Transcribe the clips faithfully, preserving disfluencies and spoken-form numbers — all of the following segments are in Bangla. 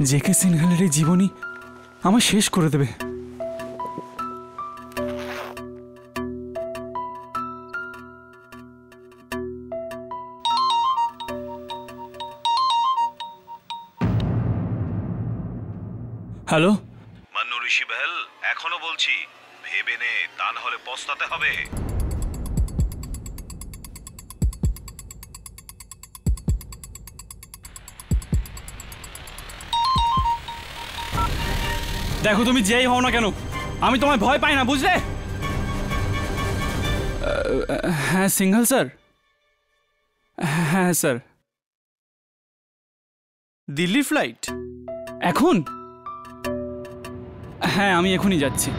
जेके सिंघालेर जीवनी आमार शेष करे देबे। हेलो मान्नु ऋषि बहल एखोनो बोलছি ভেবে নে তা না হলে পস্তাতে হবে। देखो तुम जे हो ना क्यों आमी तुम्हें भय पाई ना बुझले। हाँ सिंघल सर। हाँ सर दिल्ली फ्लाइट एखुन। हाँ आमी एखुनी जाच्छि।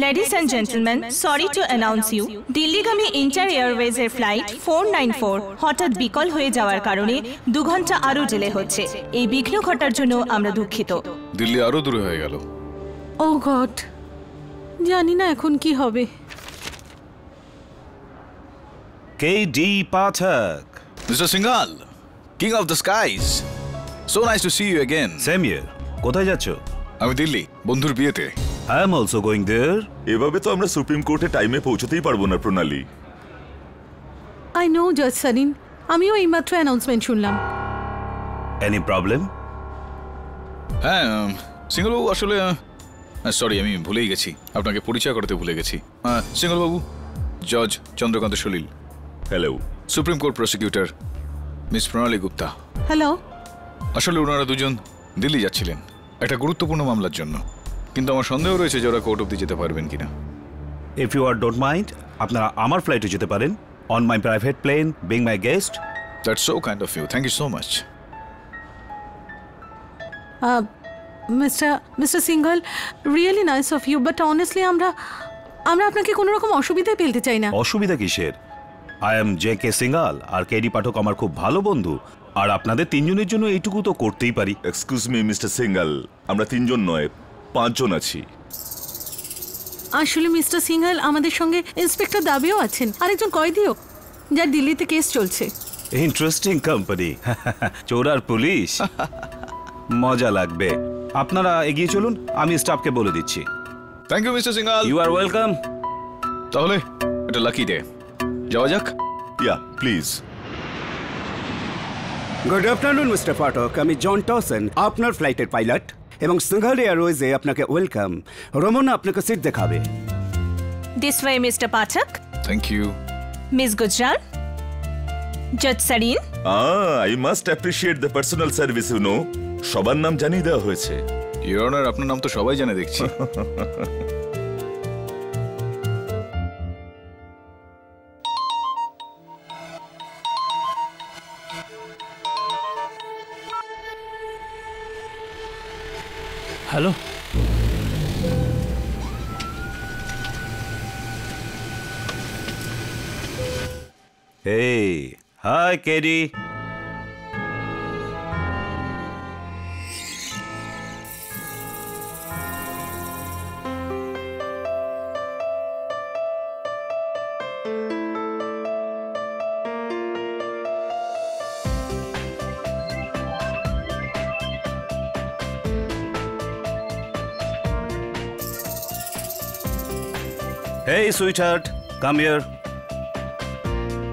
Ladies and gentlemen, sorry to announce you, Delhi-gami Inter Airways air flight four nine four হঠাৎ বিকল হয়ে যাওয়ার কারণে দুই ঘন্টা আরো ডিলে হচ্ছে। এই বিঘ্ন ঘটার জন্য আমরা দুঃখিত। দিল্লি আরো দূরে হয়ে গেল। ও গড, জানি না এখন কি হবে। K D Pathak, Mister Singhal, King of the Skies, so nice to see you again. Same here. কোথায় যাচ্ছো? আমি দিল্লি, বন্ধুর বিয়েতে। I am also going there. এভাবে তো আমরা সুপ্রিম কোর্টে টাইমে পৌঁছতেই পারবো না প্রণালী। I know Judge Sarin, আমিও এইমাত্র অ্যানাউন্সমেন্ট শুনলাম। Any problem? হ্যাঁ সিঙ্গলবাবু আসলে সরি আমি ভুলেই গেছি, আপনাকে পরিচয় করতে ভুলে গেছি। সিঙ্গলবাবু জজ Chandrakant Salil. Hello. Supreme court prosecutor miss Pranali Gupta. Hello. আসলে ওনারা দুজন দিল্লি যাচ্ছিলেন একটা গুরুত্বপূর্ণ মামলার জন্য, কিন্তু আমার সন্দেহ রয়েছে যে ওরা কোর্ট অবধি যেতে পারবেন কিনা। If you are don't mind আপনারা আমার ফ্লাইটে যেতে পারেন, on my private plane, being my guest. That's so kind of you, thank you so much. Mister mister Singhal, really nice of you, but honestly আমরা আমরা আপনাকে কোনো রকম অসুবিধায় ফেলতে চাই না। অসুবিধা কিসের? I am J K Singhal আর কেডি পাঠক আমার খুব ভালো বন্ধু, আর আপনাদের তিনজনের জন্য এইটুকু তো করতেই পারি। এক্সকিউজ মি মিস্টার সিঙ্ঘল, আমরা তিনজন নয় পাঁচজন আছি। আসলে মিস্টার সিঙ্ঘল আমাদের সঙ্গে ইন্সপেক্টর দাবিও আছেন, আরেকজন কয়েদিও যার দিল্লিতে কেস চলছে। ইন্টারেস্টিং কোম্পানি, চোর আর পুলিশ, মজা লাগবে। আপনারা এগিয়ে চলুন, আমি স্টাফকে বলে দিচ্ছি। Thank you mister Singhal. You are welcome. তাহলে এটা লাকি ডে, যাওয়া যাক। Yeah please. Good afternoon mister Pathak, আমি জন টসন আপনার ফ্লাইটের পাইলট এবং সিঙ্ঘল এয়ারওয়েজে আপনাকে ওয়েলকাম। রমনা আপনাকে সিট দেখাবে। This way mister Pathak. Thank you. Miss Gujral, জজ Sarin. I must appreciate the personal service, you know. সবার নাম জানিয়ে দেওয়া হয়েছে। ইওর অনার আপনার নাম তো সবাই জানে দেখছি। Hello hey hi KD. Hey sweetheart, come here. Strange.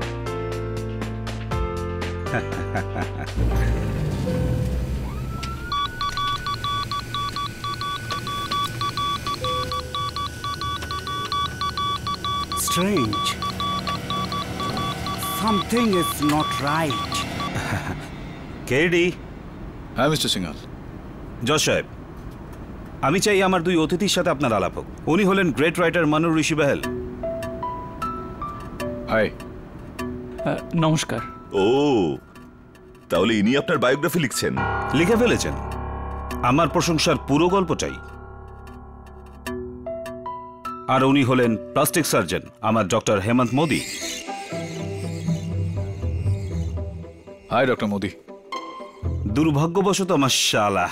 Something is not right. K D. Hi Mister Singhal. Joshua. আমি চাই আমার দুই অতিথির সাথে আপনার আলাপ হোক। উনি হলেন গ্রেট রাইটার মান্নু ঋষি বহল। হাই নমস্কার। ও তাহলে ইনি আপনার বায়োগ্রাফি লিখছেন? লিখে ফেলেছেন। আমার প্রশংসার পুরো গল্পটাই। আর উনি হলেন প্লাস্টিক সার্জন আমার doctor Hemant Modi. Hi doctor Modi. দুর্ভাগ্যবশত আমার শালা।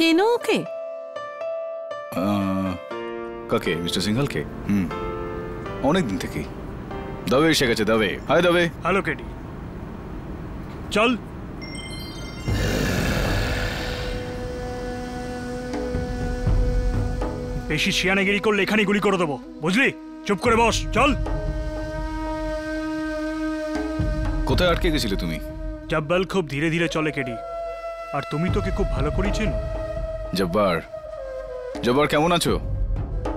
चेनो के? आह, काके मिस्टर सिंघल के? हम्म, अनेक दिन थे की। दवे शेखा चे दवे, हाय दवे। Hello K D. चल। पेशी छियानगिरी को लेखानी गुली करो दबो, बुझली? चुप करे बॉस, चल। कोते आटके किसी ले तुमी? जब्बाल खूब धीरे धीरे चले केडी। और तुम्ही तो के खूब भालो कोडी चिनो। जब्बार, जब्बार क्या होना चो?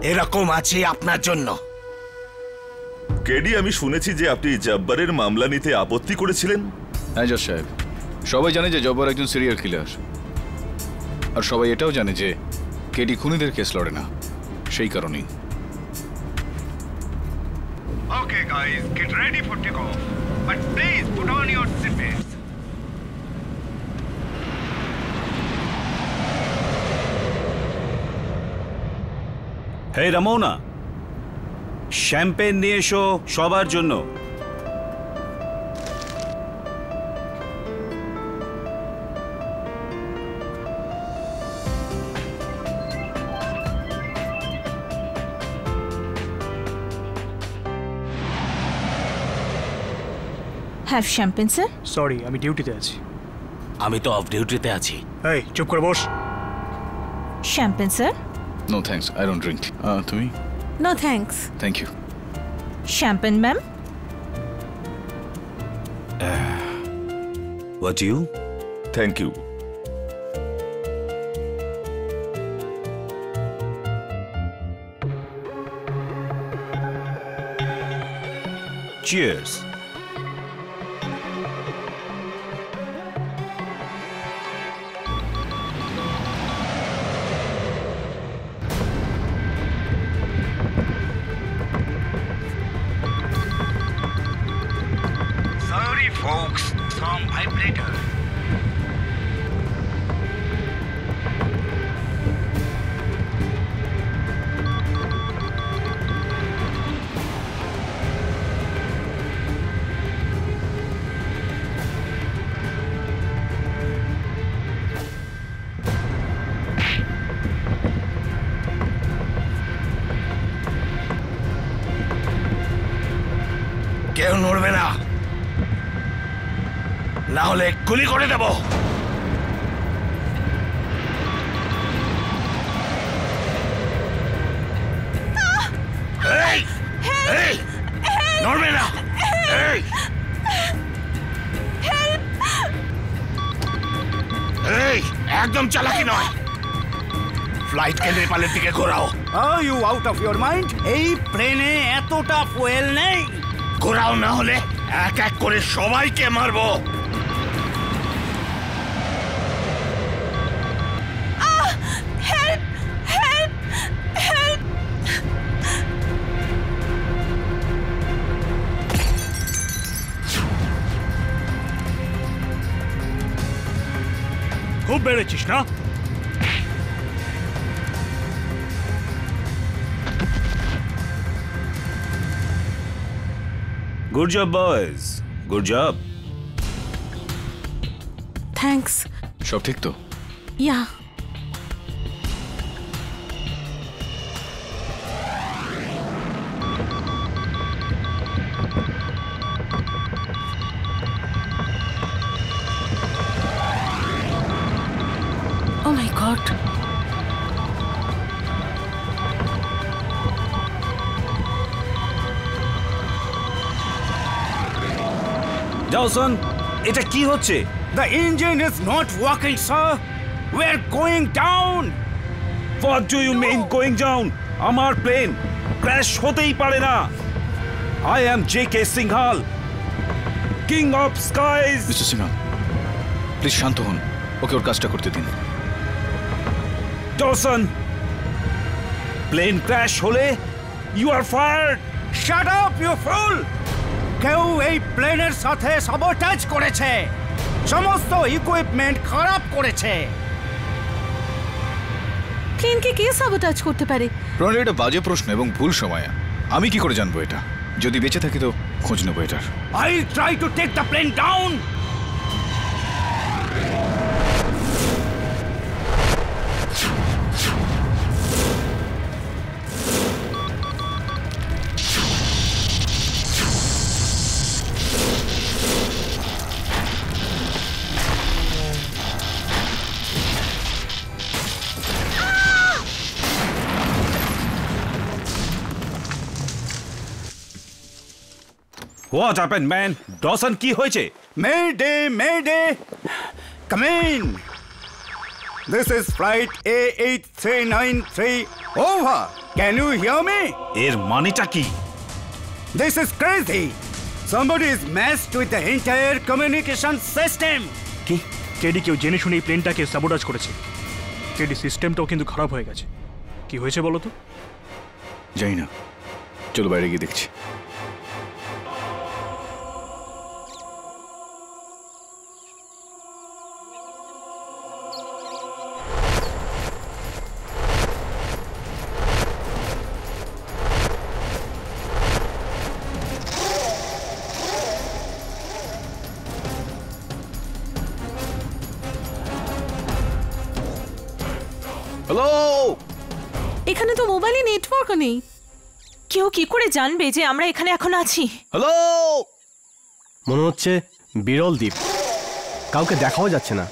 ये रको माचे आपना जोन्नो। केडी अमी सुने थी जे आपने जब्बारेर मामला नीते आपत्ति कोडे चिलेन? है जोश शायद। शोभा जाने जे जब्बार एक जन सीरियल किलर। और शोभा ये टाव जाने जे केडी खूनी देर केस लड़ना, शेही करोनी। Okay guys, get ready for takeoff, but please put on your seatbelts. Hey Ramona, champagne niye esho shobar jonno. Have champagne, sir? Sorry, I'm duty te achi. Ami to off duty te achi. Hey, chup kar boss. Champagne, sir? No thanks, I don't drink. Ah, tumi? No thanks. Thank you. Champagne, ma'am? Uh, what do you? Thank you. Cheers. गुली कोड़े दबो। Hey, hey, Normina, hey, hey, एकदम चालाकी ना। Flight के लिए पालेटी के घोराओ। Are you out of your mind? ये प्लेने ऐतोटा फुएल नहीं। घोराओ ना होले, एक-एक कोड़े शोभाई के मरबो। बेड़े चिश्ना good job boys good job thanks सब ठीक तो या Dawson, it's a key hoche. The engine is not working, sir. We're going down. What do you no. mean going down? Amar plane crash hote hi pare na. I am J K Singhal, King of Skies. Mister Singhal, please shant hon. Okay, aur kashta korte din. Dawson, plane crash hole, you are fired. Shut up, you fool. কেউ এই প্লেনের সাথে সাবোটাজ করেছে সমস্ত ইকুইপমেন্ট খারাপ করেছে প্লেনকে কে সাবোটাজ করতে পারে প্রণয় এটা বাজে প্রশ্ন এবং ভুল সময়ে আমি কি করে জানবো এটা যদি বেঁচে থাকি তো খোঁজ নেব এটার I try to take the plane down What happened, man? Dawson की होय छे? Mayday, Mayday. Come in. This is flight A eight three nine three over. Can you hear me? एर मानिटा की? This is crazy. Somebody is messed with the entire communication system. की? केडी क्यों जेने शुनी प्लेन टा के सबोटाज कोड़े छे? केडी सिस्टम तो किंतु खराब होएगा छे। की होय छे बोलो तो? जाई ना। चलो बाहर की देखछी। क्यों की कोड़े जान भेजे हमरा इखने अखुन आची। हेलो। मनोच्चे बीरोल दीप। काउ के देखा हो जाच्छे ना।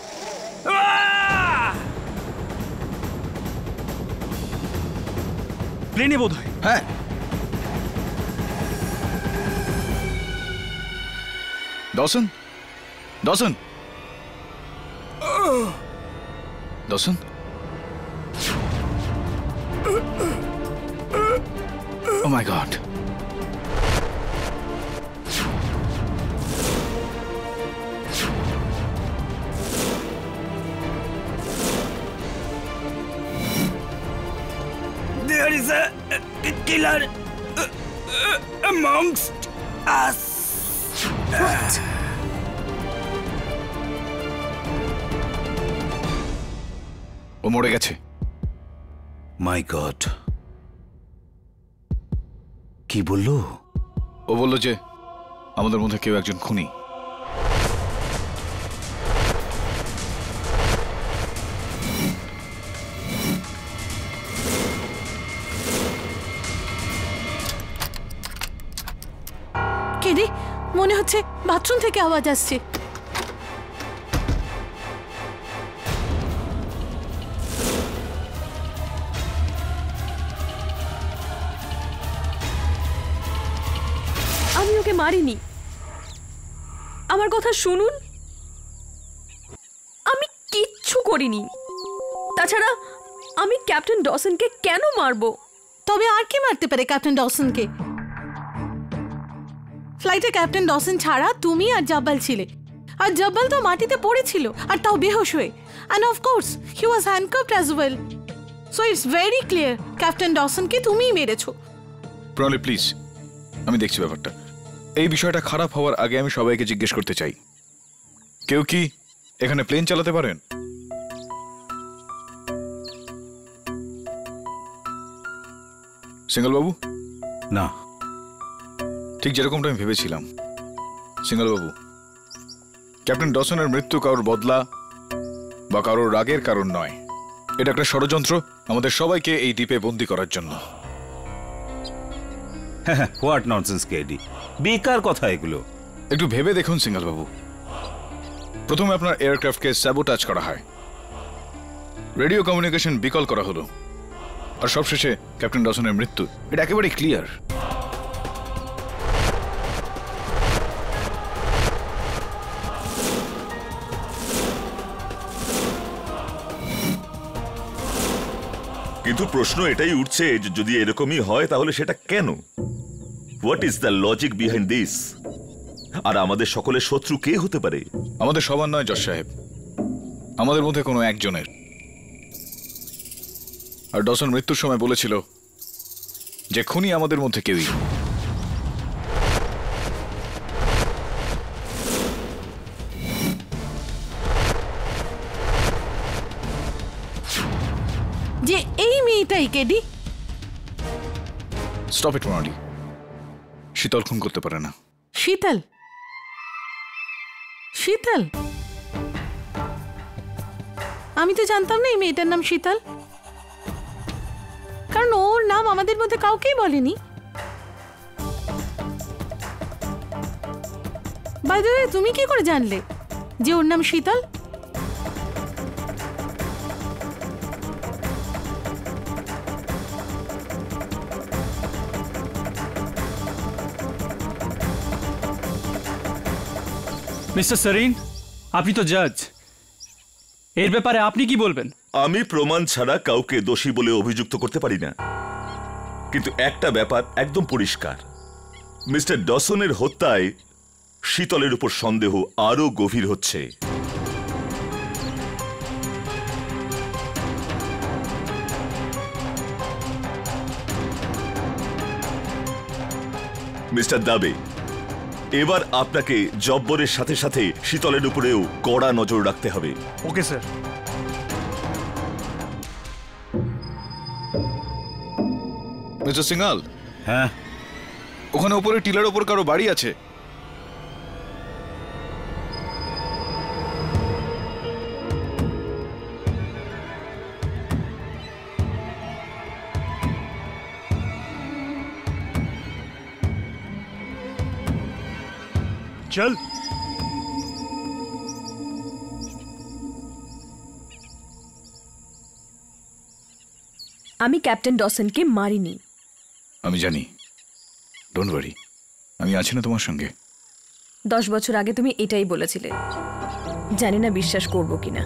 प्लेने बोध है। है। दौसन, दौसन, दौसन। Oh my God! There is a, a killer amongst us. What? ओ मोड़े गए थे। My God! की बोलो? वो बोलो जे, आमदर मुंधे क्यों एक जन खूनी? केडी, मोने होते बाथरूम थे क्या आवाज़ आती? मारिनी, आमर कथा शुनुन, आमी किच्छु कोरिनी, ताछाड़ा, आमी कैप्टन डॉसन के क्यों मारबो? तबे आर के मारते परे कैप्टन डॉसन के? फ्लाइटे कैप्टन डॉसन छाड़ा तुमी आर जब्बल छिले, आर जब्बल तो माटी ते पड़े छिलो, आर ताऊ बेहोश हुए, and of course he was handcuffed as well, so it's very clear captain Dawson के तुमी मेरेछो। प्रॉली प्लीज, आमी देखछि ব্যাপারটা। এই বিষয়টা খারাপ হওয়ার আগে আমি সবাইকে জিজ্ঞেস করতে চাই কেউ কি এখানে প্লেন চালাতে পারেন সিঙ্গেল বাবু না ঠিক যেরকমটা আমি ভেবেছিলাম সিঙ্গেল বাবু ক্যাপ্টেন ডসনের মৃত্যু কারোর বদলা বা কারোর রাগের কারণ নয় এটা একটা ষড়যন্ত্র আমাদের সবাইকে এই দ্বীপে বন্দী করার জন্য What nonsense, K D. बेकार कथा एगुलो। एक तो भेबे देखूँ सिंगल बाबू। प्रथम अपना एयरक्राफ्ट के सैबोटाज करा है। रेडियो कम्युनिकेशन बिकॉल करा हुलो। और सबसे कैप्टन डॉसन ने मृत्यु। इट एकेबारे क्लियर। किंतु प्रश्न एटाई उठछे जोदि एरकमई हय ताहले सेटा केनो What is the logic behind this? আর আমাদের সকলের শত্রু কে হতে পারে? আমাদের সবার নয় জশ সাহেব। আমাদের মধ্যে কোনো একজনের। আর ডসন মৃত্যুর সময় বলেছিল যে খুনি আমাদের মধ্যে কেউই। যে এই মেয়েটাই KD. Stop it, Marty. Sheetal खून करते पारे ना शीतल शीतल आमी तो जानता हूँ ना मेटार नाम शीतल कारण ओर नाम आमादेर मध्य काउकेई बोलेनी बाय द वे तुमी की करे जानले जे ओर नाम शीतल मिस्टर सरीन आपनी तो जज एर ব্যাপারে আপনি কি বলবেন আমি প্রমাণ ছাড়া কাউকে দোষী বলে অভিযুক্ত করতে পারি না কিন্তু একটা ব্যাপার একদম পরিষ্কার মিস্টার ডসনের হত্যায় শীতলের উপর সন্দেহ আরো গভীর হচ্ছে মিস্টার দাবে এবার আপনাকে জব্বরের সাথে সাথে শীতলের উপরেও কড়া নজর রাখতে হবে ওকে স্যার মিস্টার সিংহাল হ্যাঁ ওখানে উপরে টিলার উপর কারো বাড়ি আছে चल आमी कैप्टन डॉसन के मारी नहीं आमी जानी डोंट वरी आमी आछी ना तुम्हार संगे दस बछर आगे तुमी एटाई बोलेछिले जानी ना विश्वास करबो किना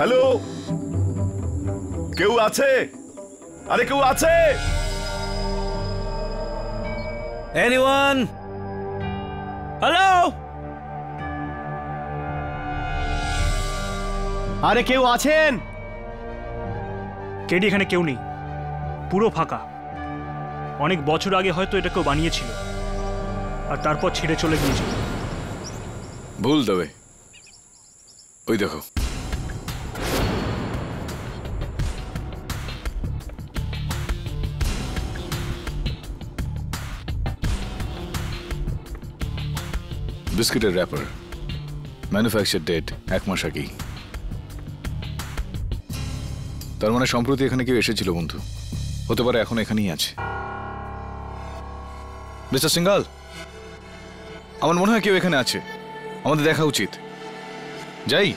हेलो केउ आछे अरे क्यों आछे? Anyone? Hello? अरे क्यों आछेन? केडी एखाने क्यों नहीं? पूरो फाका। अनेक बछर आगे होयतो एटाके बानियेछिलो। आर तारपर छिड़े चले गियेछिलो। भूल देवे। ओई देखो। बिस्किटेर रैपर मैनुफैक्चर डेट एक मास आगे तार माने सम्प्रति एखाने केउ एसेछिलो बंधु होते पारे एखोनो एखानेई आछे मिस्टर सिंघाल आमार मने हय केउ एखाने आछे आमादेर देखा उचित जाई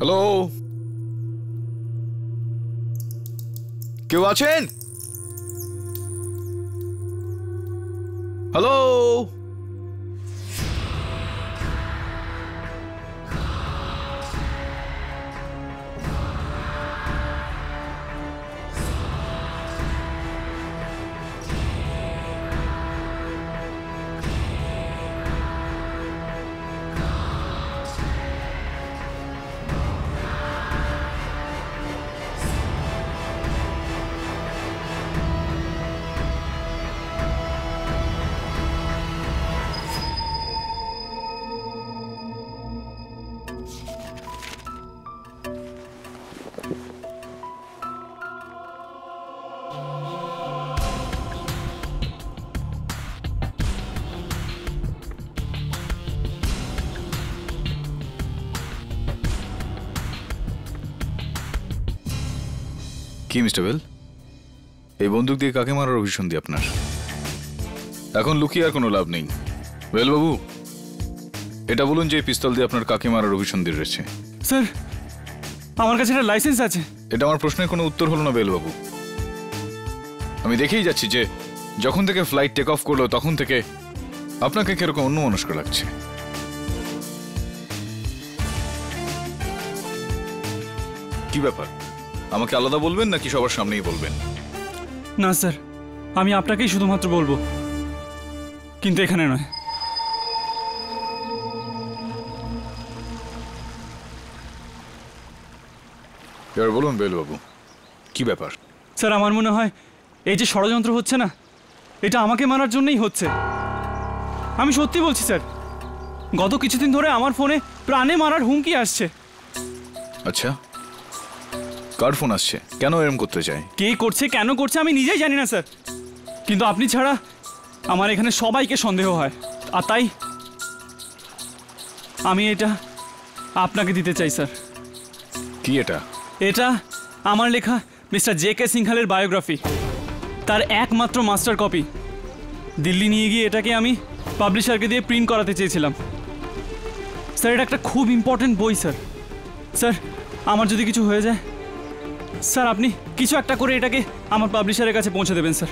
हेलो क्यों आछेन हेलो मिस्टर बेल এই বন্দুক দিয়ে কাকে মারার অভিসন্ধি আপনার এখন লুকিয়ে আর কোনো লাভ নেই বেল বাবু এটা বলুন যে পিস্তল দিয়ে আপনার কাকে মারার অভিসন্ধি রয়েছে স্যার আমার কাছে একটা লাইসেন্স আছে এটা আমার প্রশ্নের কোনো উত্তর হলো না বেল বাবু আমি দেখেই যাচ্ছি যে যখন থেকে ফ্লাইট টেক অফ করলো তখন থেকে আপনাকে কিরকম অন্যমনস্ক লাগছে কি ব্যাপার আমাকে আলাদা বলবেন নাকি সবার সামনেই বলবেন না স্যার আমি আপনাকেই শুধুমাত্র বলবো কিন্তু এখানে নয় এবার বলুন বেল বাবু কি ব্যাপার স্যার আমার মনে হয় এই যে ষড়যন্ত্র হচ্ছে না এটা আমাকে মারার জন্যই হচ্ছে আমি সত্যি বলছি স্যার গত কিছুদিন ধরে আমার ফোনে প্রাণে মারার হুমকি আসছে আচ্ছা কার ফোন আসছে কেন এরম করতে চাই কে করছে কেন করছে আমি নিজেই জানি না স্যার কিন্তু আপনি ছাড়া আমার এখানে সবাইকে সন্দেহ হয় আর তাই আমি এটা আপনাকে দিতে চাই স্যার কি এটা এটা আমার লেখা মিস্টার জে কে সিংঘালের বায়োগ্রাফি তার একমাত্র মাস্টার কপি দিল্লি নিয়ে গিয়ে এটাকে আমি पब्लिशार के दिए प्रिंट कराते चेयेछिलाम सर। एटा एकटा खूब इम्पोर्टेंट बोई सर। सर आमार जोदि किछु हये जाय सर आपनी किछु एकटा करे एटाके आमार पब्लिशारेर काछे पौंछे देबेन सर।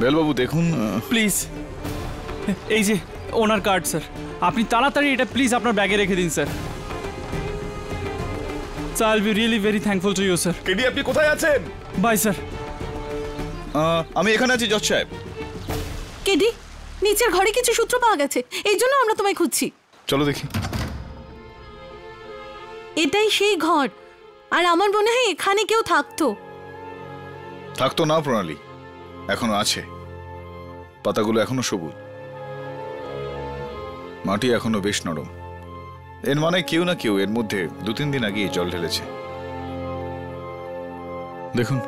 बेल बाबू देखुन प्लिज एई जे ओनार कार्ड सर आपनी ताड़ाताड़ी एटा प्लिज आपनार बैगे रेखे दिन sir. Sir I will be really very thankful to you sir. KD आपनी कोथाय आছেন? Bye sir. আমি এখানে আছি জজ সাহেব। কেডি নিচের ঘরে কিছু সূত্র পাওয়া গেছে এইজন্য আমরা তোমায় খুঁজছি। চলো দেখি। এটাই সেই ঘর আর আমার মনে হয় এখানে কেউ থাকতো। থাকতো না প্রণালী এখনো আছে। পাতাগুলো এখনো সবুজ। মাটি এখনো বেশ নরম। এর মানে কেউ না কেউ এর মধ্যে দু তিন দিন আগে জল ঢেলেছে। দেখুন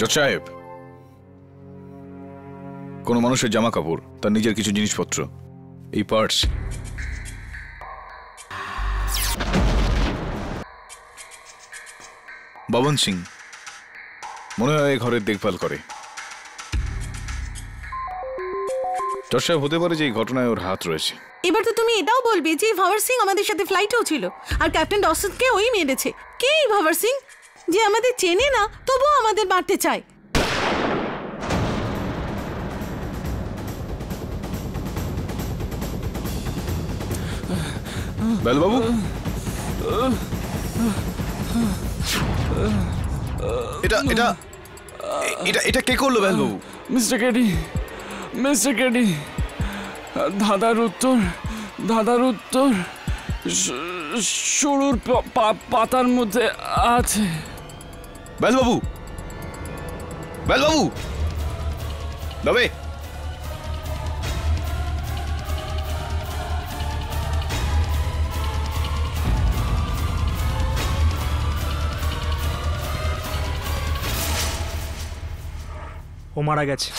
জজ সাহেব কোনো মানুষের জামা কাপড় তার নিজের কিছু জিনিসপত্র এই পার্টস বাবন সিং মনে হয় এই ঘরের দেখভাল করে। জজ সাহেব হতে পারে যে এই ঘটনায় ওর হাত রয়েছে। এবার তো তুমি এটাও বলবে যে ভাওয়ার সিং আমাদের সাথে ফ্লাইটেও ছিল আর ক্যাপ্টেন ডসনকে ওই মেরেছে। কে এই ভাওয়ার সিং যে আমাদের চেনে না তবুও আমাদের মারতে চায়? বেল বাবু এটা এটা এটা এটা কে করলো বেল বাবু? মিস্টার কেডি মিস্টার কেডি দাদার উত্তর দাদার উত্তর শুরুর পাতার মধ্যে আছে। বেল বাবু বেল বাবু দবে ও মারা গেছে।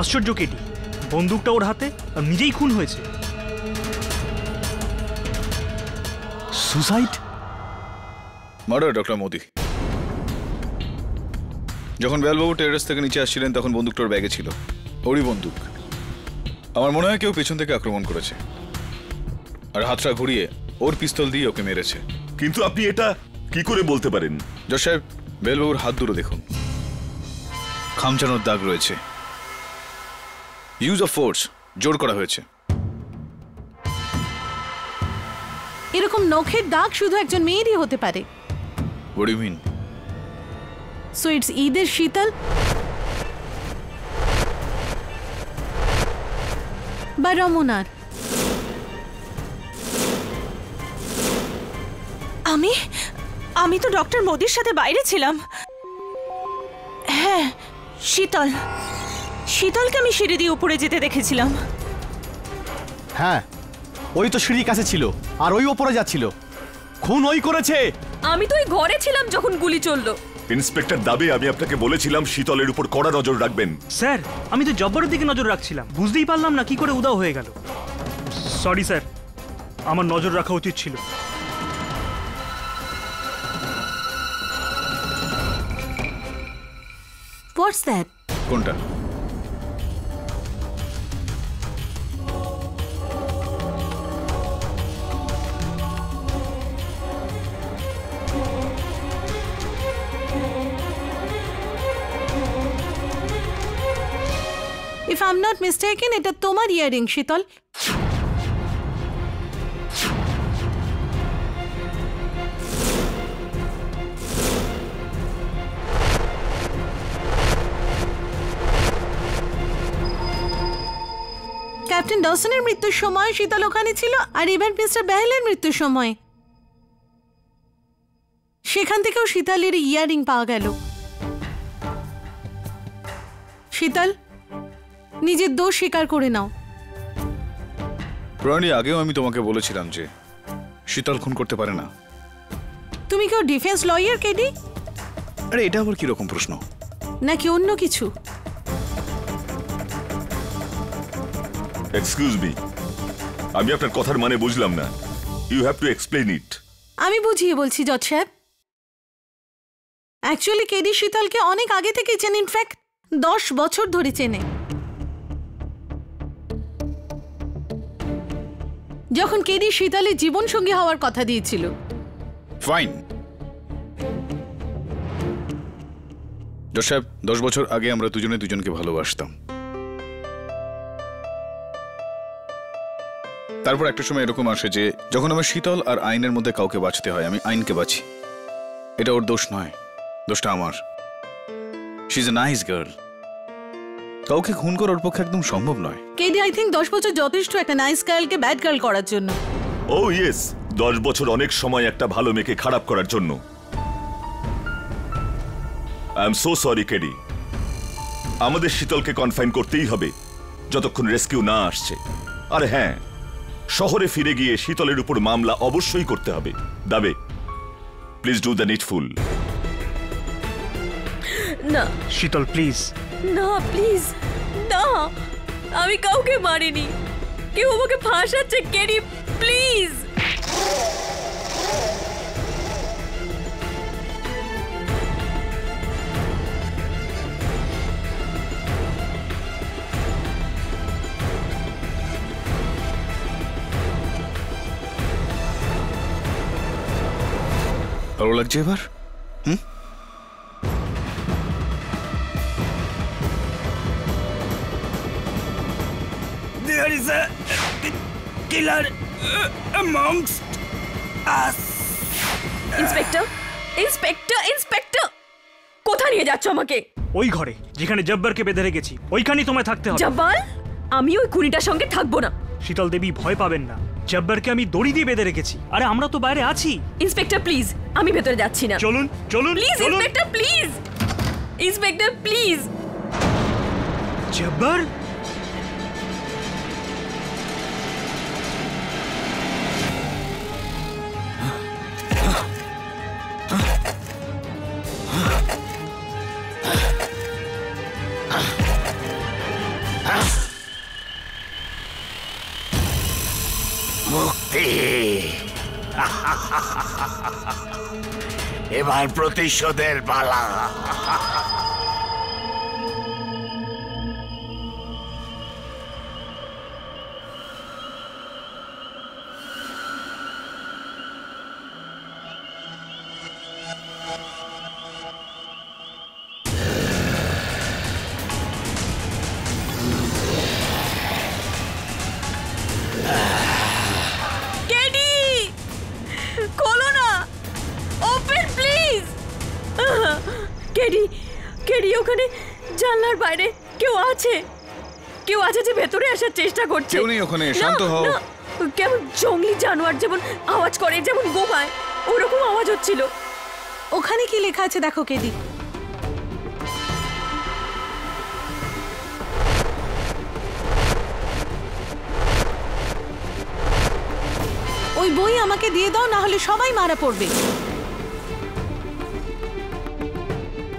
আশ্চর্য কেডি বন্দুকটা ওর হাতে আর নিজেই খুন হয়েছে। Suicide murder doctor Modi. যখন বেলবাবু টেরেস থেকে নিচে আসছিলেন তখন বন্দুকটার ব্যাগে ছিল। ওরই বন্দুক। আমার মনে হয় কেউ পেছন থেকে আক্রমণ করেছে আর হাতটা ঘুরিয়ে ওর পিস্তল দিয়ে ওকে মেরেছে। কিন্তু আপনি এটা কি করে বলতে পারেন? জজ সাহেব বেলবাবুর হাত দুটো দেখুন খামচানোর দাগ রয়েছে। ইউজ অফ ফোর্স জোর করা হয়েছে। এরকম নখের দাগ শুধু একজন মেয়েরই হতে পারে। What do you mean? So it's either Sheetal by Ramonar. Ami, Ami to Doctor Modir sathe baire chilam. Hey, Sheetal, Sheetal ke ami siri diye upore jete dekhechilam. Ha, oi to siri kache chilo, ar oi upore jacchilo. Khun oi koreche. Ami to ei ghore chilam jokhon guli chollo. Inspector Dave আমি আপনাকে বলেছিলাম শীতলের উপর কড়া নজর রাখবেন। স্যার আমি তো জব্বরের দিকে নজর রাখছিলাম। বুঝতেই পারলাম না কি করে উদাও হয়ে গেল। সরি স্যার আমার নজর রাখা উচিত ছিল। What's that? কোনটা? If I'm not mistaken, it's a tomar earring, Sheetal. Captain Dawson er mrittyur shomoy Sheetal okhane chilo ar ebar Mister Behal er mrittyur shomoy shekhan thekeo Sheetal er earring paowa gelo. Sheetal নিজের দোষ স্বীকার করে নাও। প্রণালী আগেও আমি তোমাকে বলেছিলাম যে শীতল খুন করতে পারে না। তুমি কি ডিফেন্স লয়ার কেডি? আরে এটা আবার কি রকম প্রশ্ন? নাকি অন্য কিছু? एक्सक्यूज मी, আমি আপনার কথার মানে বুঝলাম না। You have to explain it. আমি বুঝিয়ে বলছি জজ সাহেব। অ্যাকচুয়ালি কেডি শীতলকে অনেক আগে থেকে চেনে, ইনফ্যাক্ট দশ বছর ধরে চেনে। যখন কেডি শীতলের জীবন সঙ্গী হওয়ার কথা দিয়েছিল। ফাইন। জজ সাহেব, দশ বছর আগে আমরা দুজনে দুজনকে ভালোবাসতাম। তারপর একটা সময় এরকম আসে যে যখন আমার শীতল আর আইনের মধ্যে কাউকে বাঁচতে হয়, আমি আইনকে বাঁচি। এটা ওর দোষ নয়, দোষটা আমার। She is a nice girl. কাউকে খুন করার ওর পক্ষে একদম সম্ভব নয়। কেডি, আই থিংক দশ বছর যথেষ্ট একটা নাইস গার্লকে ব্যাড গার্ল করার জন্য। ও ইয়েস, দশ বছর অনেক সময় একটা ভালো মেয়েকে খারাপ করার জন্য। I am so sorry KD, আমাদের শীতলকে কনফাইন করতেই হবে যতক্ষণ রেস্কিউ না আসছে। আর হ্যাঁ, শহরে ফিরে গিয়ে শীতলের উপর মামলা অবশ্যই করতে হবে। দাবে, প্লিজ ডু দ্য নিডফুল। না শীতল, প্লিজ না, প্লিজ না। আমি কাউকে মারিনি, কেউ আমাকে ফাঁসাচ্ছে। KD please. ভালো লাগছে এবার? হুম, there is a killer amongst us. Inspector, Inspector, Inspector, কোথায় নিয়ে যাচ্ছ আমাকে? ওই ঘরে যেখানে জব্বারকে বেঁধে রেখেছি, ওইখানেই তোমায় থাকতে হবে। জব্বার? আমি ওই কুনিটার সঙ্গে থাকবো না। শীতল দেবী, ভয় পাবেন না। জব্বারকে আমি দড়ি দিয়ে বেঁধে রেখেছি। আরে আমরা তো বাইরে আছি। ইন্সপেক্টর প্লিজ, আমি ভেতরে যাচ্ছি না। চলুন চলুন please. Inspector please, inspector please. Jabbar, এবার প্রতিশোধের পালা। ওই বই আমাকে দিয়ে দাও, না হলে সবাই মারা পড়বে।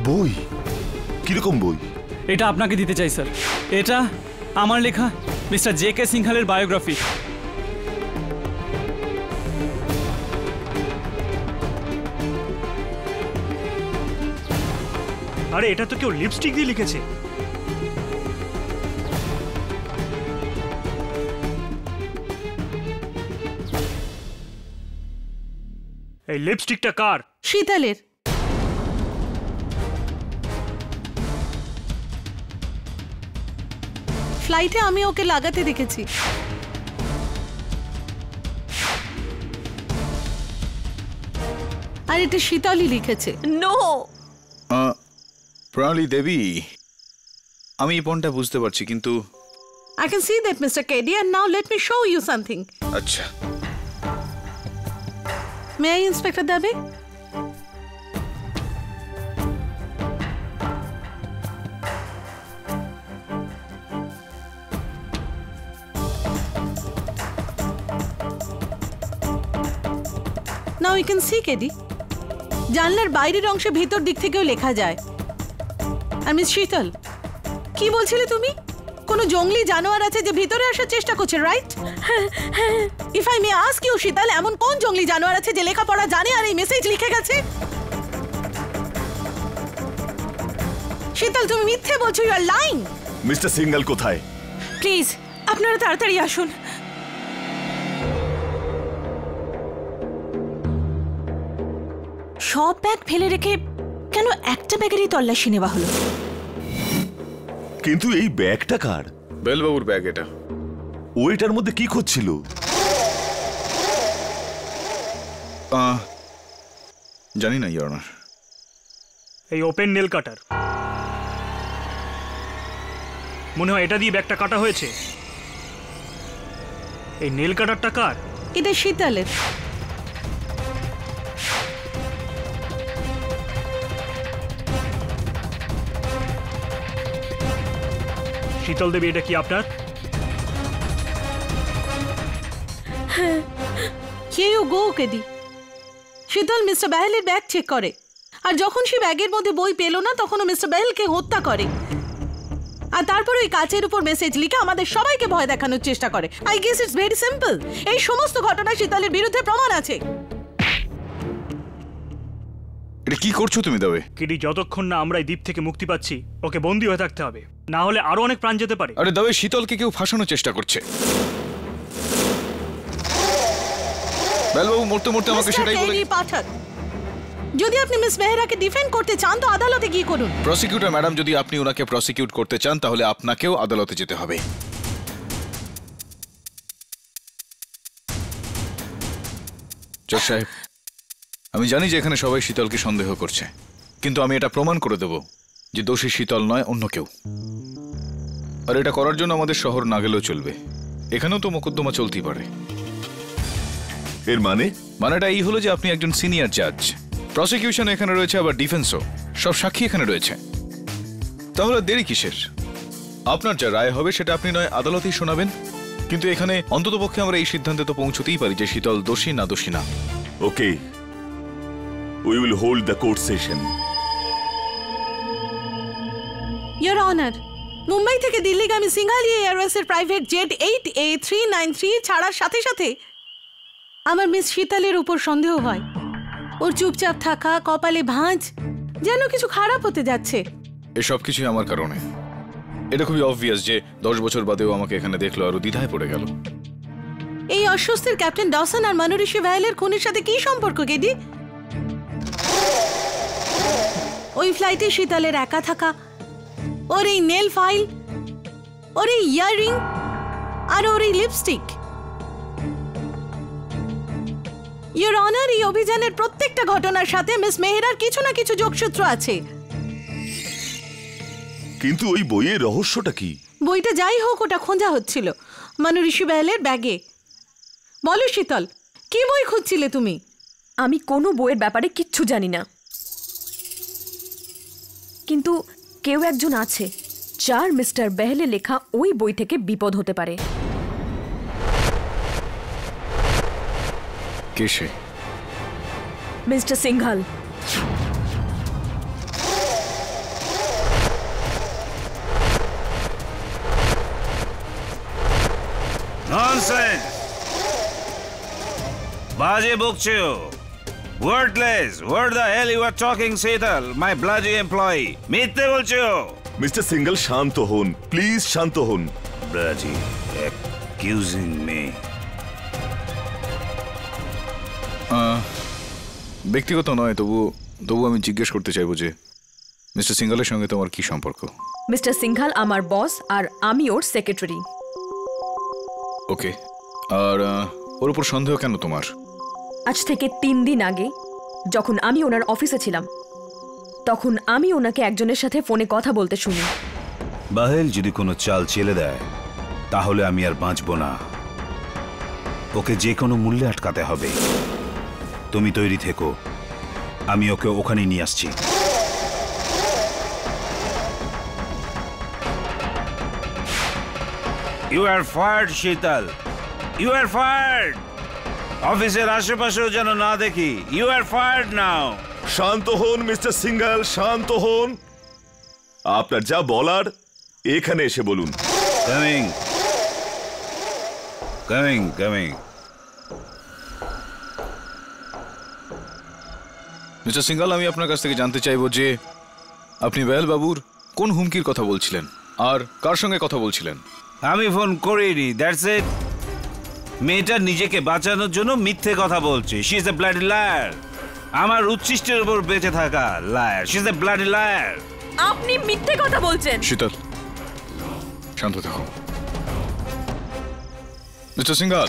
বই? কিরকম বই? এটা আপনাকে দিতে চাই স্যার। এটা আমার লেখা মিস্টার জে কে সিংহালের বায়োগ্রাফি। আরে এটা তো কেউ লিপস্টিক দিয়ে লিখেছে। এই লিপস্টিকটা কার? শীতলের। ফ্লাইটে আমি ওকে লাগাতে দেখেছি। আর এটা শীতলই লিখেছে। নো প্রণালী দেবী, আমি এই পণটা বুঝতে পারছি, কিন্তু I can see that mister KD, and now let me show you something. আচ্ছা, may I inspector দাবে? Now you can see, Kedi. জানলার বাইরের অংশে ভেতর দিক থেকেও লেখা যায়। আর মিস শীতল, কি বলছিলে তুমি? কোনো জঙ্গলি জানোয়ার আছে যে ভিতরে আসার চেষ্টা করছে, right? If I may ask you Sheetal, এমন কোন জঙ্গলি জানোয়ার আছে যে লেখাপড়া জানে আর এই মেসেজ লিখে গেছে? শীতল, তুমি মিথ্যে বলছো, you are lying. Mister Singhal কোথায়? প্লিজ আপনারা তাড়াতাড়ি আসুন। সব ব্যাগ ফেলে রেখে কেন একটা ব্যাগেরই তল্লাশি নেওয়া হলো? কিন্তু এই ব্যাগটা কার? বেলবাবুর ব্যাগ। এটা ওইটার মধ্যে কি খুঁজছিল? জানি না ইওর অনার। এই ওপেন নেল কাটার, মনে হয় এটা দিয়ে ব্যাগটা কাটা হয়েছে। এই নেল কাটারটা কার? এটা শীতলের। শীতল দেবী, এটা কি আপনার? কেউ গো কেদি। শীতল মিস্টার বাহেলের ব্যাগ চেক করে, আর যখন সে ব্যাগের মধ্যে বই পেল না তখন মিস্টার বাহেলকে হত্যা করে, আর তারপর ওই কাচের উপর মেসেজ লিখে আমাদের সবাইকে ভয় দেখানোর চেষ্টা করে। I guess it's very simple. এই সমস্ত ঘটনা শীতলের বিরুদ্ধে প্রমাণ আছে। এটা কি করছো তুমি দেবে? কিডি, যতক্ষণ না আমরা এই দ্বীপ থেকে মুক্তি পাচ্ছি ওকে বন্দী হয়ে থাকতে হবে, না হলে আরো অনেক প্রাণ যেতে পারে। আরে দেবে, শীতলকে কেউ ফাঁসানোর চেষ্টা করছে। বেলবাবু মরতে মরতে আমাকে সেটাই বলে। পাঠক, যদি আপনি মিস মেহরাকে ডিফেন্ড করতে চান তো আদালতে গিয়ে করুন। প্রসিকিউটর ম্যাডাম, যদি আপনি ওনাকে প্রসিকিউট করতে চান তাহলে আপনাকেও আদালতে যেতে হবে। জজ সাহেব, আমি জানি যে এখানে সবাই শীতলকে সন্দেহ করছে, কিন্তু আমি এটা প্রমাণ করে দেব যে দোষী শীতল নয়, অন্য কেউ। আর এটা করার জন্য আমাদের শহর না গেলেও চলবে, এখানেও তো মোকদ্দমা চলতেই পারে। এর মানে মানেটা এই হলো যে আপনি একজন সিনিয়র জাজ, প্রসিকিউশন এখানে রয়েছে, আবার ডিফেন্সও, সব সাক্ষী এখানে রয়েছে। তাহলে দেরি কিসের? আপনার যা রায় হবে সেটা আপনি নয় আদালতেই শোনাবেন, কিন্তু এখানে অন্ততপক্ষে আমরা এই সিদ্ধান্তে তো পৌঁছতেই পারি যে শীতল দোষী না দোষী না। ওকে, we will hold the court session. Your Honor, Mumbai থেকে দিল্লিগামী সিঙ্গালি এয়ারওয়েজ এর private jet eight A three nine three ছাড়ার সাথে সাথে আমার মিস শীতলের উপর সন্দেহ হয়। ওর চুপচাপ থাকা, কপালে ভাঁজ, যেন কিছু খারাপ হতে যাচ্ছে। এসব কিছুই আমার কারণে। এটা খুবই অবভিয়াস যে দশ বছর বাদেও আমাকে এখানে দেখলো আর দ্বিধায় পড়ে গেল। এই অস্বস্তির ক্যাপ্টেন ডসন আর মনোরিশি ভাইলের খুনের সাথে কি সম্পর্ক গেডি? ওই ফ্লাইটে শীতলের একা থাকা, ওর এই নেল ফাইল, ওর এই ইয়াররিং আর ওর এই লিপস্টিক। ইওর অনার, এই অভিযানের প্রত্যেকটা ঘটনার সাথে মিস মেহরার কিছু না কিছু যোগসূত্র আছে। কিন্তু ওই বইয়ের রহস্যটা কি? বইটা যাই হোক ওটা খোঁজা হচ্ছিল মনোরিশি ভাইলের ব্যাগে। বলো শীতল, কি বই খুঁজছিলে তুমি? আমি কোনো বইয়ের ব্যাপারে কিচ্ছু জানি না, কিন্তু কেউ একজন আছে যার মিস্টার বাহেলে লেখা ওই বই থেকে বিপদ হতে পারে। কে সে? মিস্টার সিংঘাল। ননসেন্স, বাজে বকছো। Wordless. What the hell you are talking, Seethal? My bloody employee. মিথ্যে বলছো। মিস্টার সিঙ্গল শান্ত হন, প্লিজ শান্ত হন। Bloody accusing me. আহ, ব্যক্তিগত নয়, তবু তবু আমি জিজ্ঞেস করতে চাইবো যে মিস্টার সিঙ্গলের সঙ্গে তোমার কি সম্পর্ক? মিস্টার সিঙ্ঘাল আমার বস আর আমি ওর সেক্রেটারি। ওকে, আর ওর উপর সন্দেহ কেন তোমার? আজ থেকে তিন দিন আগে যখন আমি ওনার অফিসে ছিলাম তখন আমি ওনাকে একজনের সাথে ফোনে কথা বলতে শুনি। বাহেল যদি কোনো চাল চেলে দেয় তাহলে আমি আর বাঁচব না, ওকে যে কোনো মূল্যে আটকাতে হবে। তুমি তৈরি থেকো, আমি ওকে ওখানে নিয়ে আসছি। You are fired Sheetal, you are fired. অফিসের আশেপাশেও যেন না দেখি। ইউ আর ফায়ার্ড নাও। শান্ত হন মিস্টার সিঙ্ঘাল, শান্ত হন। আপনার যা বলার এখানে এসে বলুন। Coming. Coming, coming. Mister Singhal हमें अपना काछ থেকে जानতে চাইবো যে আপনি বেল বাবুর কোন হুমকির কথা বলছিলেন আর কার সঙ্গে কথা বলছিলেন আমি ফোন করিনি দ্যাটস ইট মেয়েটা নিজেকে বাঁচানোর জন্য মিথ্যে কথা বলছে she is a bloody liar আমার উচ্চিষ্টের উপর বেঁচে থাকা liar she is a bloody liar আপনি মিথ্যে কথা বলছেন শীতল শান্ত থাকো মিস্টার সিঙ্ঘল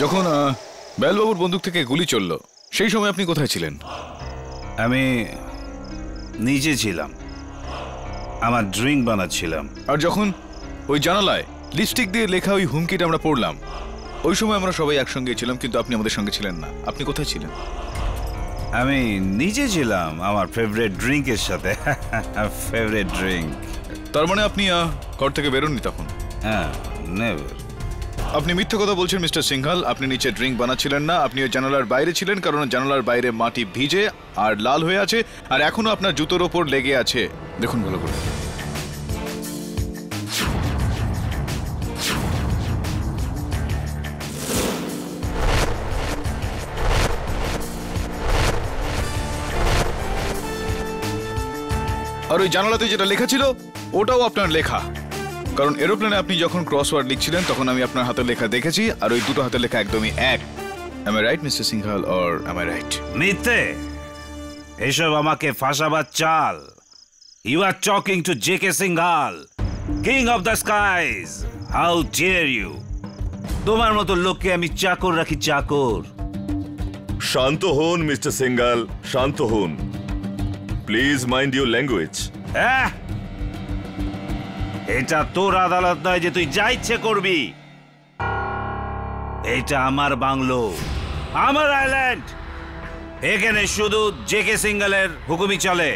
যখন বেল বাবুর বন্দুক থেকে গুলি চললো সেই সময় আপনি কোথায় ছিলেন আমি নিচে ছিলাম আমার ড্রিঙ্ক বানাচ্ছিলাম আর যখন ওই জানালায় লিপস্টিক দিয়ে লেখা ওই হুমকিটা আমরা পড়লাম ওই সময় আমরা সবাই একসঙ্গে ছিলাম কিন্তু আপনি আমাদের সঙ্গে ছিলেন না আপনি কোথায় ছিলেন আমি নিচে ছিলাম আমার ফেভারিট ড্রিঙ্কের সাথে ফেভারিট ড্রিঙ্ক তার মানে আপনি ঘর থেকে বেরোননি তখন হ্যাঁ নেভার আপনি মিথ্যে কথা বলছেন মিস্টার সিঙ্ঘল আপনি নিচে ড্রিঙ্ক বানাচ্ছিলেন না আপনি ওই জানালার বাইরে ছিলেন কারণ জানালার বাইরে মাটি ভিজে আর লাল হয়ে আছে আর এখনো আপনার জুতোর ওপর লেগে আছে দেখুন ভালো করে আর ওই জানালাতে যেটা লেখা ছিল ওটাও আপনার লেখা কারণ এরোপ্লেনে আপনি যখন ক্রসওয়ার্ড লিখছিলেন তখন আমি আপনার হাতের লেখা দেখেছি আর ওই দুটো হাতের লেখা একদমই এক am I right mister Singhal or am I right মিথ্যে এসব আমাকে ফাঁসাবার চাল you are talking to J K Singhal king of the skies how dare you তোমার মতো লোককে আমি চাকর রাখি চাকর শান্ত হন মিস্টার সিঙ্ঘল শান্ত হন প্লিজ মাইন্ড ইউর ল্যাঙ্গুয়েজ হ্যাঁ এটা তোর আদালত নয় যে তুই যা ইচ্ছে করবি এটা আমার বাংলো আমার আইল্যান্ড এখানে শুধু জে কে সিঙ্ঘলের হুকুমই চলে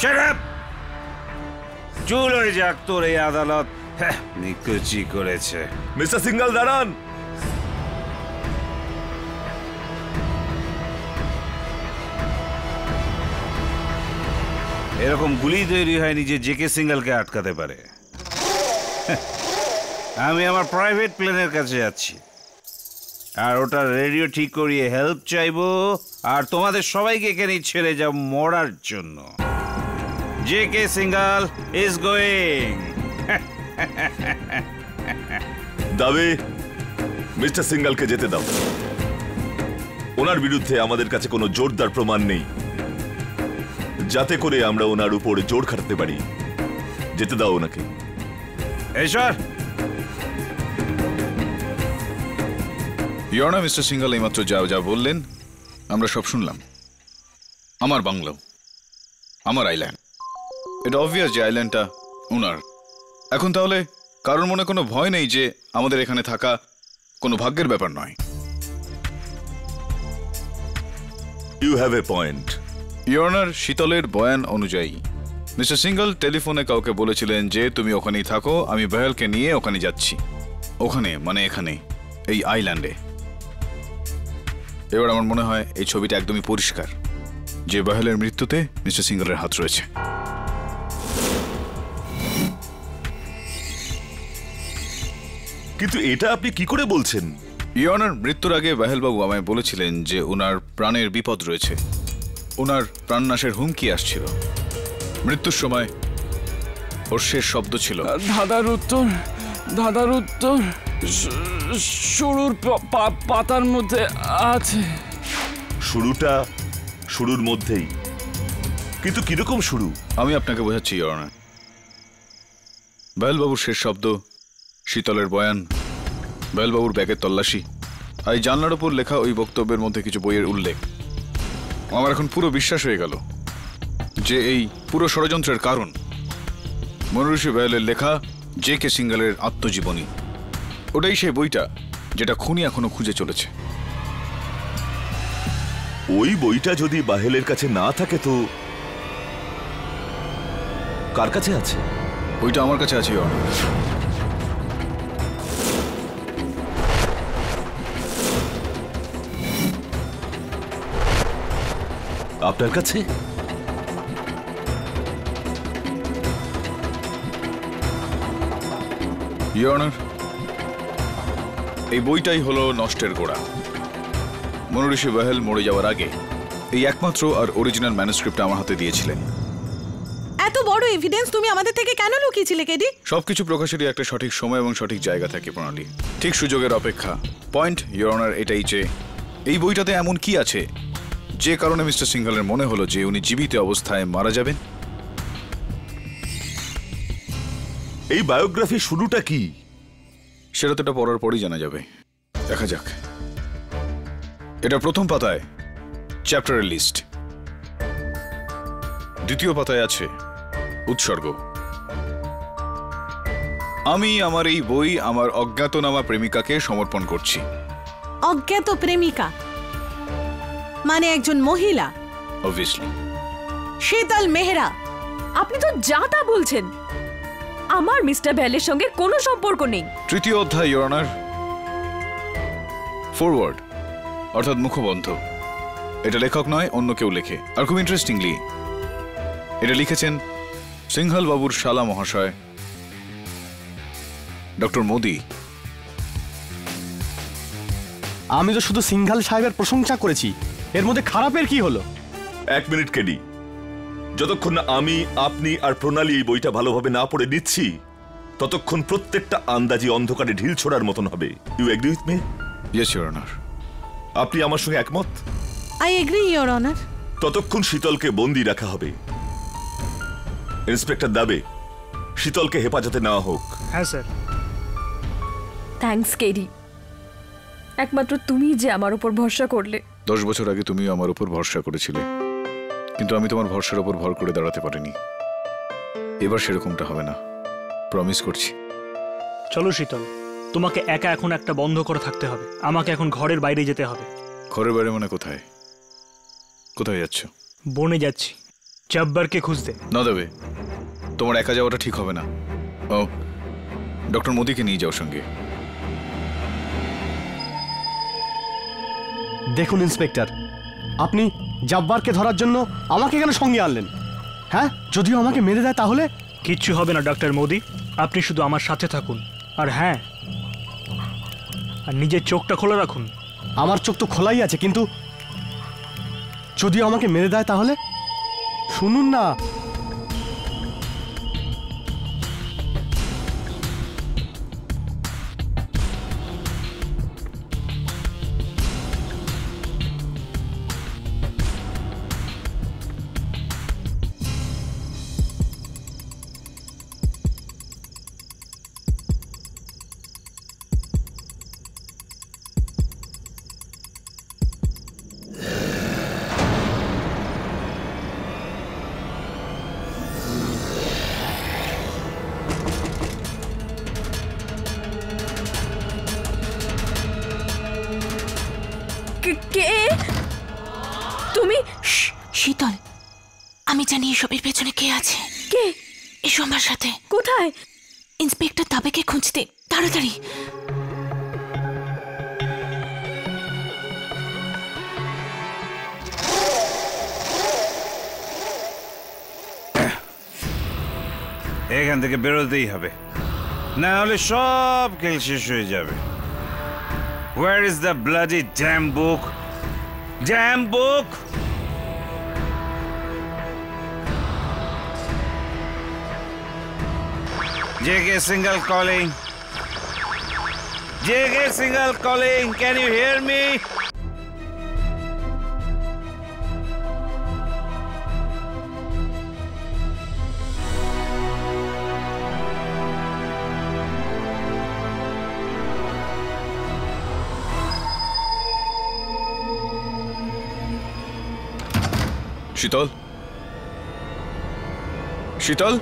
শাট আপ চুল হয়ে যাক তোর এই আদালত নিকুচি করেছে মিস্টার সিঙ্ঘল দাঁড়ান এরকম গুলি তৈরি হয়নি যে জে কে সিঙ্ঘলকে আটকাতে পারে আমি আমার প্রাইভেট প্লেনের কাছে যাচ্ছি আর ওটা রেডিও ঠিক করিয়ে হেল্প চাইবো আর তোমাদের সবাইকে এখানে ছেড়ে যাব মরার জন্য J K Singhal is going দাবি মিস্টার সিঙ্ঘলকে যেতে দাও ওনার বিরুদ্ধে আমাদের কাছে কোনো জোরদার প্রমাণ নেই जाते करे आम्रा उनार उपोड़े जोड़ खरते पड़ी जिते दाओ ना के एश्वर योना मिस्टर सिंघल मात्र जाओ जा बोलेन आम्रा सब सुनलाम आमार बांग्लो आमार आइलैंड इट ऑब्वियस जे आइलैंडटा उनार एखन ताहले कारोर मने कोनो भय नेई जे आमादेर एखाने थाका कोनो भाग्येर ब्यापार नय you have a point Your Honor, शीतलेर बयान अनुजायी मिस्टर सिंघल टेलिफोने काउके बोलेछिलेन जे तुमी ओखानेई थाको आमी बेहलके निये ओखाने जाच्छी ओखाने माने एखाने एई आइलैंडे एबार आमार मने हय एई छबिटा एकदमई परिष्कार जे बेहलेर मृत्युते मिस्टर सिंघलेर हात रयेछे किन्तु एटा आपनि कि करे बोलछेन Your Honor मृत्युर आगे बेहल बाबू आमाय बोलेछिलेन जे ओनार प्राणेर बिपद रयेछे ওনার প্রাণনাশের হুমকি আসছিল মৃত্যুর সময় ওর শেষ শব্দ ছিল ধাঁধার উত্তর ধাঁধার উত্তর শুরুর পাতার মধ্যে আছে শুরুটা শুরুর মধ্যেই কিন্তু কিরকম শুরু আমি আপনাকে বোঝাচ্ছি ইওর অনার বেলবাবুর শেষ শব্দ শীতলের বয়ান বেলবাবুর ব্যাগের তল্লাশি আর জানলার উপর লেখা ওই বক্তব্যের মধ্যে কিছু বইয়ের উল্লেখ আমার এখন পুরো বিশ্বাস হয়ে গেল যে এই পুরো ষড়যন্ত্রের কারণ মনুষী বেলের লেখা জে কে সিঙ্ঘলের আত্মজীবনী ওটাই সেই বইটা যেটা খুনি এখনো খুঁজে চলেছে ওই বইটা যদি বাহেলের কাছে না থাকে তো কার কাছে আছে বইটা আমার কাছে আছে ইওর অনার আপনার কাছে Your Honor, এই বইটাই হলো নষ্টের গোড়া। মনুরিশি ওয়েহেল মরে যাওয়ার আগে এই একমাত্র আর অরিজিনাল ম্যানুস্ক্রিপ্ট আমার হাতে দিয়েছিলেন। এত বড় এভিডেন্স তুমি আমাদের থেকে কেন লুকিয়েছিলে কেডি? সবকিছু প্রকাশেরই একটা সঠিক সময় এবং সঠিক জায়গা থাকে প্রণালী। ঠিক সুযোগের অপেক্ষা। পয়েন্ট ইওর অনার এটাই যে এই বইটাতে এমন কি আছে যে কারণে মিস্টার সিংঘলের মনে হলো যে উনি জীবিত অবস্থায় মারা যাবেন? এই বায়োগ্রাফি শুরুটা কি সেটা তো এটা পড়ার পরই জানা যাবে। দেখা যাক। এটা প্রথম পাতায় চ্যাপ্টারের লিস্ট, দ্বিতীয় পাতায় আছে উৎসর্গ। আমি আমার এই বই আমার অজ্ঞাতনামা প্রেমিকাকে সমর্পণ করছি। অজ্ঞাত প্রেমিকা মানে একজন মহিলা, অবভিয়াসলি শীতল মেহরা। আপনি তো যা তা বলছেন, আমার মিস্টার ভ্যালের সঙ্গে কোনো সম্পর্ক নেই। তৃতীয় অধ্যায় ইওর অনার, ফরওয়ার্ড অর্থাৎ মুখবন্ধ। এটা লেখক নয়, অন্য কেউ লেখে। আর খুব ইন্টারেস্টিংলি এটা লিখেছেন সিংঘল বাবুর শালা মহাশয় ডক্টর মোদি। আমি তো শুধু সিংঘল সাহেবের প্রশংসা করেছি, এর মধ্যে খারাপের কি হলো? এক মিনিট কেডি, যতক্ষণ না আমি, আপনি আর প্রণালী এই বইটা ভালোভাবে না পড়ে নিচ্ছি ততক্ষণ প্রত্যেকটা আন্দাজি অন্ধকারে ঢিল ছোড়ার মতন হবে। You agree with me? Yes your honour. আপনি আমার সঙ্গে একমত? I agree your honour. ততক্ষণ শীতলকে বন্দি রাখা হবে। ইন্সপেক্টর দাবে শীতলকে হেফাজতে নেওয়া হোক। হ্যাঁ স্যার। থ্যাঙ্কস কেডি, একমাত্র তুমি যে আমার উপর ভরসা করলে। দশ বছর আগে তুমিও আমার উপর ভরসা করেছিলে, কিন্তু আমি তোমার ভরসার উপর ভর করে দাঁড়াতে পারিনি। এবার সেরকমটা হবে না, প্রমিস করছি। চলো শীতল, তোমাকে একা এখন একটা বন্ধ করে থাকতে হবে। আমাকে এখন ঘরের বাইরে যেতে হবে। ঘরের বাইরে মানে কোথায়? কোথায় যাচ্ছ? বনে যাচ্ছি জব্বারকে খুঁজতে। না দেবে, তোমার একা যাওয়াটা ঠিক হবে না। ও ডক্টর মোদিকে নিয়ে যাও সঙ্গে। দেখুন ইন্সপেক্টর, আপনি জব্বারকে ধরার জন্য আমাকে কেন সঙ্গে আনলেন? হ্যাঁ, যদিও আমাকে মেরে দেয় তাহলে? কিচ্ছু হবে না ডক্টর মোদি, আপনি শুধু আমার সাথে থাকুন। আর হ্যাঁ, আর নিজের চোখটা খোলা রাখুন। আমার চোখ তো খোলাই আছে, কিন্তু যদিও আমাকে মেরে দেয় তাহলে? শুনুন না, ইন্সপেক্টর দাবেকে খুঁজতে তাড়াতাড়ি। এখান থেকে বেরোতেই হবে, না হলে সব খেল শেষ হয়ে যাবে। Where is the bloody damn book? Damn book! J K Singhal calling. J K Singhal calling. Can you hear me? Sheetal? Sheetal?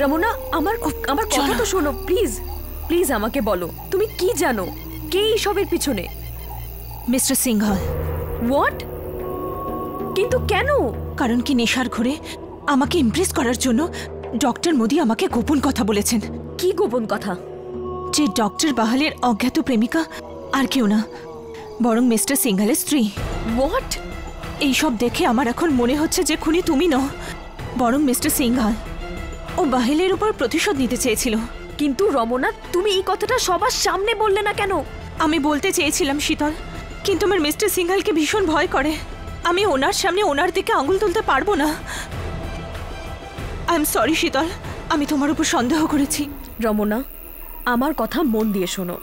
Ramna आमार आमार कथा तो शोनो प्लीज प्लीज आमाके बोलो तुमी की जानो के ई सबेर पिछने मिस्टर सिंघल व्हाट किन्तु केनो कारण कि नेशार घोरे आमाके इम्प्रेस करार जोनो डॉक्टर मोदी आमाके गोपन कथा बोलेछेन की गोपन कथा जे डॉक्टर बाहालेर अज्ञात प्रेमिका आर केउ ना बरং मिस्टर सिंघलेर स्त्री व्हाट এই সব দেখে আমার এখন মনে হচ্ছে যে খুনি তুমি নও বরং মিস্টার সিংঘাল ও বাহেলের উপর প্রতিশোধ নিতে চেয়েছিল কিন্তু রমনা তুমি এই কথাটা সবার সামনে বললে না কেন আমি বলতে চেয়েছিলাম শীতল কিন্তু আমার মিস্টার সিংঘালকে ভীষণ ভয় করে আমি ওনার সামনে ওনার দিকে আঙ্গুল তুলতে পারবো না আই এম সরি শীতল আমি তোমার উপর সন্দেহ করেছি রমনা আমার কথা মন দিয়ে শোনো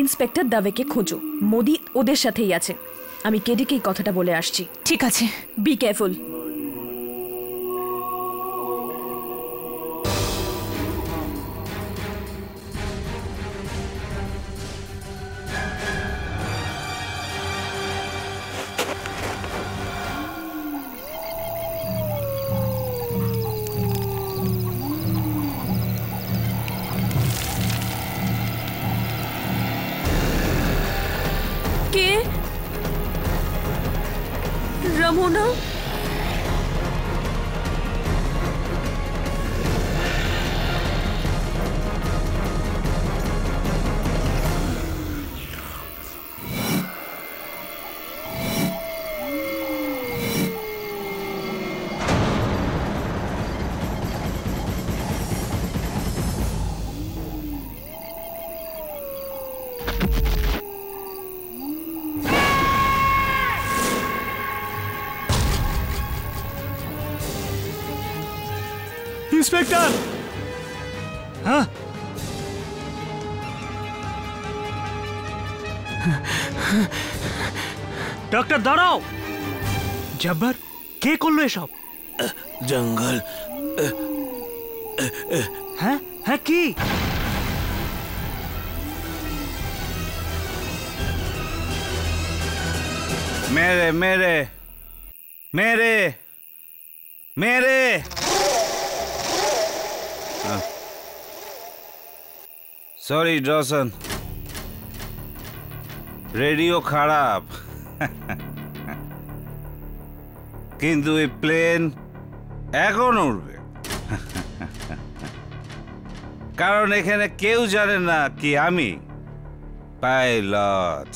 ইন্সপেক্টর দাবেকে খোঁজো মোদি ওদের সাথেই আছে আমি কেডিকেই কথাটা বলে আসছি ঠিক আছে বি কেয়ারফুল इंस्पेक्टर हाँ? डॉक्टर दाड़ाओ जब्बर के कोल्लो ये सब जंगल हाँ? हाँ की मेरे मेरे मेरे मेरे सॉरी डॉसन रेडियो खराब किंतु ये प्लेन एकोन उड़बे कारण एखाने केउ जाने ना कि आमी पायलट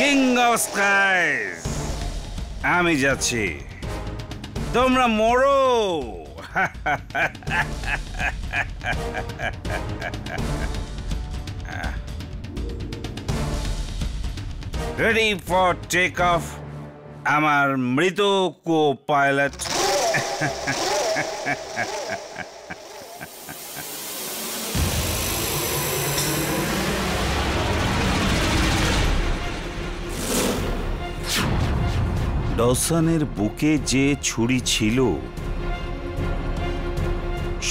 किंग ऑफ स्काईज आमी जाच्छी तोमरा मरो Ready for takeoff, amar mrito co-pilot. Dawson-er buke je churi chilo.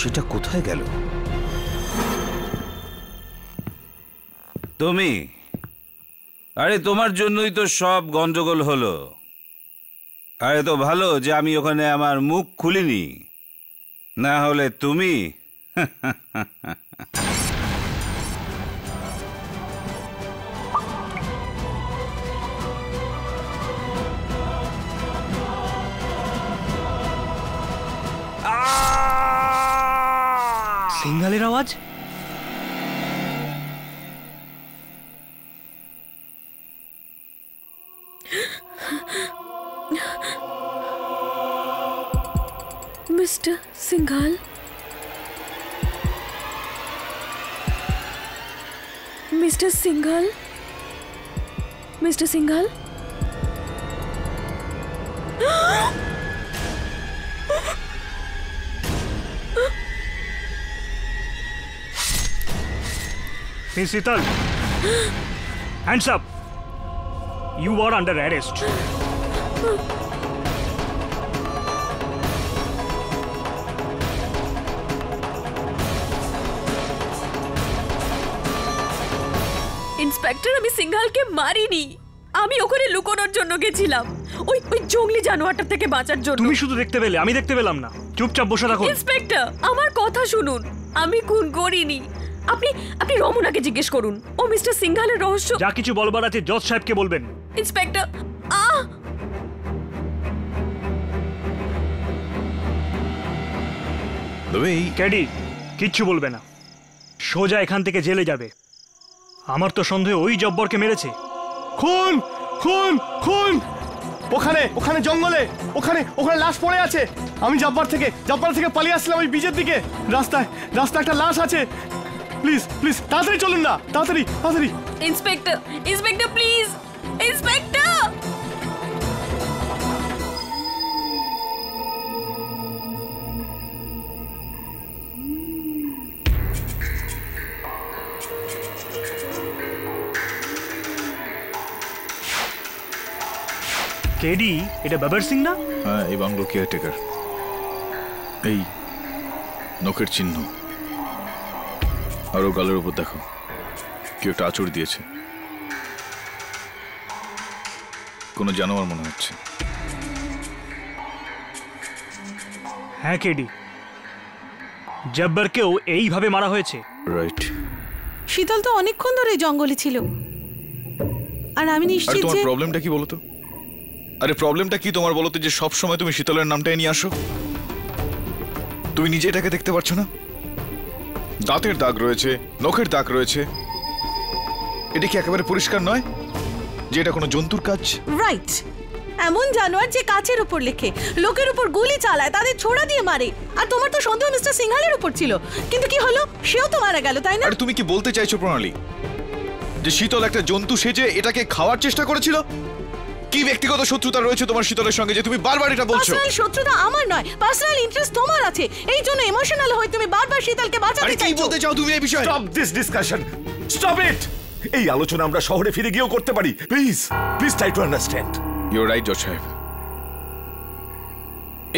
সেটা কোথায় গেল তুমি আরে তোমার জন্যই তো সব গন্ডগোল হলো আরে তো ভালো যে আমি ওখানে আমার মুখ খুলিনি না হলে তুমি सिंघलेर आवाज mister Singhal mister Singhal mister Singhal Miss Sital, hands up. You are under arrest. Inspector, আমি সিংঘালকে মারিনি। আমি ওখানে লুকোনোর জন্য গেছিলাম। ওই ওই জঙ্গলি জানোয়ারটার থেকে বাঁচার জন্য। তুমি শুধু দেখতে পেলে, আমি দেখতে পেলাম না। চুপচাপ বসে থাকো। ইন্সপেক্টর আমার কথা শুনুন, আমি খুন করিনি। আপনি আপনি রমনাকে জিজ্ঞেস করুন, ও মিস্টার সিংঘালের রহস্য যা কিছু বলবার আছে জজ সাহেবকে বলবেন। ইন্সপেক্টর আহ তুমি ক্যাডি কিচ্ছু বলবে না, সোজা এখান থেকে জেলে যাবে। আমার তো সন্দেহ ওই জব্বরকে মেরেছে। খুন খুন খুন, ওখানে ওখানে জঙ্গলে ওখানে ওখানে লাশ পড়ে আছে। আমি জব্বর থেকে জব্বর থেকে পালিয়ে আসলাম ওই ব্রিজের দিকে। রাস্তায় রাস্তায় একটা লাশ আছে। প্লিজ প্লিজ তাড়াতাড়ি চলুন না, তাড়াতাড়ি তাড়াতাড়ি। Inspector inspector please inspector. KD এটা বাবর সিং না? হ্যাঁ, এই বাংলো কেয়ারটেকার। এই নখের চিহ্ন আরও গালের উপর দেখো, কেউ একটা আঁচড় দিয়েছে। কোনো জানোয়ার মনে হচ্ছে। হ্যাঁ কেডি, জব্বরকেও এইভাবে মারা হয়েছে। রাইট, শীতল তো অনেকক্ষণ ধরে জঙ্গলে ছিল। আর আমি নিশ্চিত যে তোমার প্রবলেমটা কি বলো তো? আরে প্রবলেমটা কি তোমার বলো তো, যে সব সময় তুমি শীতলের নামটাই নিয়ে আসো। তুমি নিজে এটাকে দেখতে পাচ্ছ না? দাঁতের দাগ রয়েছে, নখের দাগ রয়েছে। এটা কি একেবারে পরিষ্কার নয় যে এটা কোনো জন্তুর কাজ? রাইট, এমন জানোয়ার যে কাচের উপর লেখে, লোকের উপর গুলি চালায়, তাদের ছোড়া দিয়ে মারে। আর তোমার তো সন্দেহ মিস্টার সিংঘালের উপর ছিল, কিন্তু কি হলো, সেও তো মারা গেল, তাই না? আর তুমি কি বলতে চাইছো প্রণালী, যে শীতল একটা জন্তু সেজে এটাকে খাওয়ার চেষ্টা করেছিল? কি ব্যক্তিগত শত্রুতা রয়েছে তোমার শীতলের সঙ্গে, যে তুমি বারবার এটা বলছো? পার্সোনাল শত্রুতা আমার নয়, পার্সোনাল ইন্টারেস্ট তোমার আছে। এই জন্য ইমোশনাল হয়ে তুমি বারবার শীতলকে বাঁচাতে চাইছো। আরে কি বলতে চাও তুমি এই বিষয়ে? Stop this discussion, stop it. এই আলোচনা আমরা শহরে ফিরে গিয়েও করতে পারি। Please please try to understand. You are right জজ সাহেব,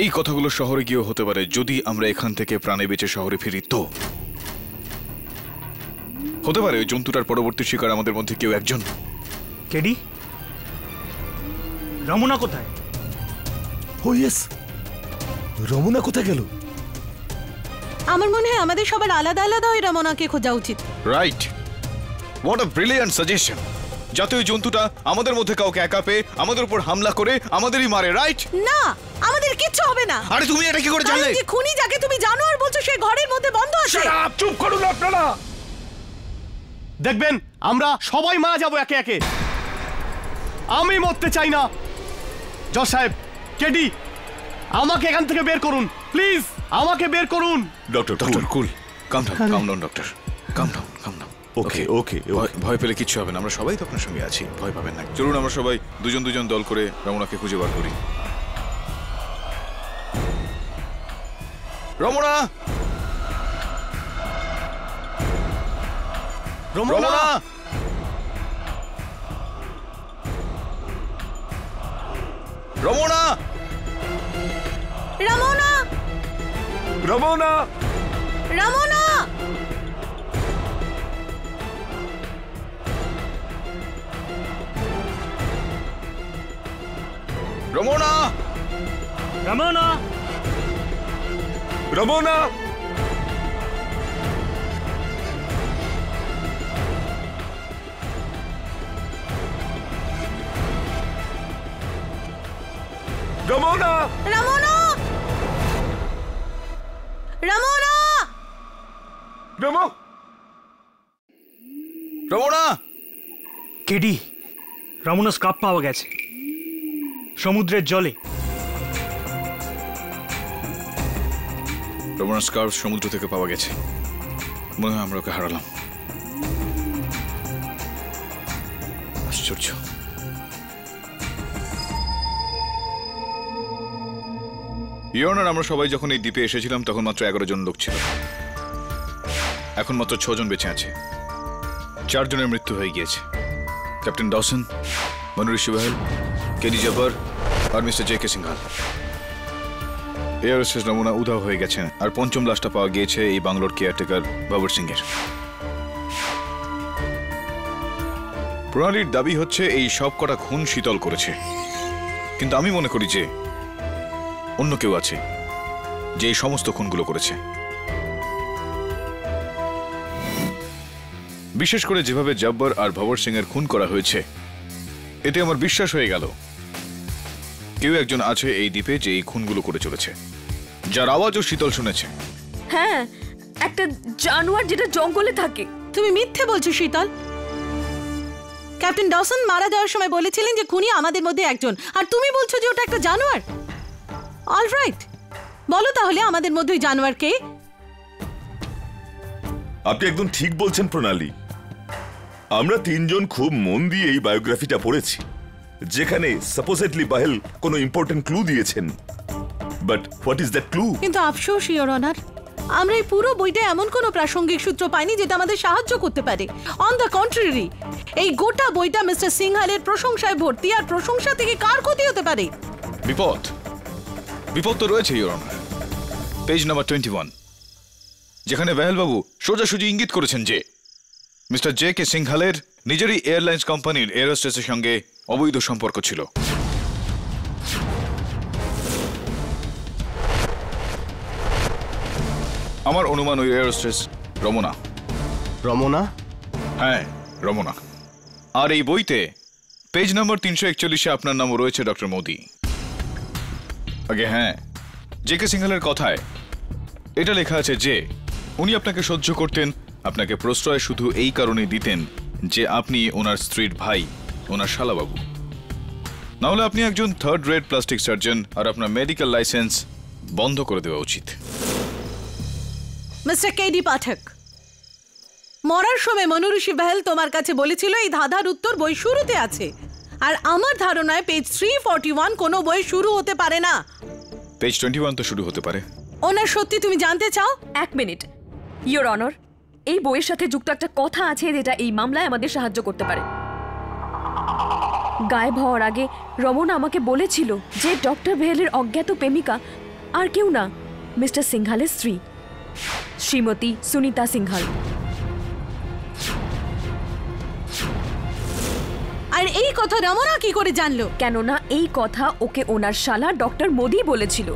এই কথাগুলো শহরে গিয়েও হতে পারে, যদি আমরা এখান থেকে প্রাণে বেঁচে শহরে ফিরি। তো হতে পারে ওই জন্তুটার পরবর্তী শিকার আমাদের মধ্যে কেউ একজন। কেডি রমনা কোথায়? ও ইয়েস, রমনা কোথায় গেল? আমার মনে হয় আমাদের সবার আলাদা আলাদা ওই রমনাকে খোঁজা উচিত। Right, what a brilliant suggestion. যাতে ওই জন্তুটা আমাদের মধ্যে কাউকে একা পেয়ে আমাদের উপর হামলা করে আমাদেরই মারে। রাইট, না আমাদের কিচ্ছু হবে না। আরে তুমি এটা কি করে জানলে? যে খুনি যাকে তুমি জানো আর বলছো সে ঘরের মধ্যে বন্ধ আছে। চুপ করুন আপনারা, দেখবেন আমরা সবাই মা যাব একে একে। আমি মরতে চাই না। জজ সাহেব, কেডি আমাকে এখান থেকে বের করুন, প্লিজ আমাকে বের করুন। ডক্টর ডক্টর কুল, কাম ডাউন কাম ডাউন ডক্টর, কাম ডাউন কাম ডাউন। ওকে ওকে, ভয় পেলে কিচ্ছু হবে না, আমরা সবাই তো আপনার সঙ্গে আছি, ভয় পাবেন না। চলুন আমরা সবাই দুজন দুজন দল করে রমনাকে খুঁজে বার করি। রমনা রমনা রমনা রমনা রমনা রমনা। রমনা রমনা রমনা রমনা রমনা রমনা রমো রমনা। কেডি রমনা স্কাপ পাওয়া গেছে সমুদ্রের জলে। রমনা স্কাপ সমুদ্র থেকে পাওয়া গেছে, মনে হয় আমরা ওকে হারালাম। আশ্চর্য, ইয়নার আমরা সবাই যখন এই দ্বীপে এসেছিলাম তখন মাত্র এগারো জন লোক ছিল, এখন মাত্র ছজন বেঁচে আছে। চারজনের মৃত্যু হয়ে গিয়েছে, ক্যাপ্টেন ডসন, মনুরি শিবহল, কেডি জব্বর আর মিস্টার জে কে সিংঘাল। এয়ারএসএস নমুনা উধাও হয়ে গেছেন, আর পঞ্চম লাশটা পাওয়া গিয়েছে এই বাংলোর কেয়ারটেকার বাবর সিং এর। প্রণালীর দাবি হচ্ছে এই সব কটা খুন শীতল করেছে। কিন্তু আমি মনে করি যে অন্য কেউ আছে যে এই সমস্ত খুনগুলো করেছে। বিশেষ করে যেভাবে জব্বর আর ভবর সিং এর খুন করা হয়েছে এতে আমার বিশ্বাস হয়ে গেল কেউ একজন আছে এই দ্বীপে যে এই খুনগুলো করে চলেছে, যার আওয়াজও শীতল শুনেছে। হ্যাঁ, একটা জানোয়ার যেটা জঙ্গলে থাকে। তুমি মিথ্যে বলছো শীতল। ক্যাপ্টেন ডসন মারা যাওয়ার সময় বলেছিলেন যে খুনি আমাদের মধ্যে একজন, আর তুমি বলছো যে ওটা একটা জানোয়ার। অলরাইট, বলো তাহলে আমাদের মধ্যে জানোয়ার কে? আপনি একদম ঠিক বলছেন প্রণালী। আমরা তিনজন খুব মন দিয়ে এই বায়োগ্রাফিটা পড়েছি যেখানে সাপোজেডলি বাহেল কোনো ইম্পর্টেন্ট ক্লু দিয়েছেন। But what is that clue? কিন্তু আফসোস ইওর অনার, আমরা এই পুরো বইটা এমন কোনো প্রাসঙ্গিক সূত্র পাইনি যেটা আমাদের সাহায্য করতে পারে। অন দ্য কন্ট্রারি, এই গোটা বইটা মিস্টার সিংহালের প্রশংসায় ভর্তি, আর প্রশংসা থেকে কার ক্ষতি হতে পারে? বিপদ। বিপদ তো রয়েছে your honour. Page number twenty one, যেখানে বাহেল বাবু সোজাসুজি ইঙ্গিত করেছেন যে মিস্টার জে কে সিংহালের নিজেরই এয়ারলাইন্স কোম্পানির এয়ারহোস্টেসের সঙ্গে অবৈধ সম্পর্ক ছিল। আমার অনুমান ওই এয়ারহোস্টেস রমনা। রমনা? হ্যাঁ, রমনা। আর এই বইতে পেজ নম্বর তিনশো একচল্লিশে আপনার নামও রয়েছে ডক্টর মোদি। আগে হ্যাঁ, জে কে সিংহালের কথায় এটা লেখা আছে যে উনি আপনাকে সহ্য করতেন, আপনাকে প্রশ্রয় শুধু এই কারণে দিতেন যে আপনি ওনার স্ত্রীর ভাই, ওনার শালাবাবু। নাহলে আপনি একজন থার্ড গ্রেড প্লাস্টিক সার্জন, আর আপনার মেডিকেল লাইসেন্স বন্ধ করে দেওয়া উচিত। মিস্টার কেডি পাঠক, মরার সময় মনুঋষি বাহেল তোমার কাছে বলেছিল এই ধাঁধার উত্তর বই শুরুতে আছে, আর আমার ধারণায় পেজ থ্রি ফোরটি ওয়ান কোনো বই শুরু হতে পারে না। পেজ টোয়েন্টি ওয়ান তো শুরু হতে পারে। ওনার সত্যি তুমি জানতে চাও? এক মিনিট ইওর অনার, এই বইয়ের সাথে যুক্ত একটা কথা আছে যেটা এই মামলায় আমাদের সাহায্য করতে পারে। গায়েব হওয়ার আগে রমনা আমাকে বলেছিল যে ডক্টর বাহেলের অজ্ঞাত প্রেমিকা আর কেউ না, মিস্টার সিংহালের স্ত্রী শ্রীমতী সুনিতা সিংহাল। আর এই কথা রমনা কি করে জানলো? কেননা এই কথা ওকে ওনার শালা ডক্টর মোদি বলেছিল।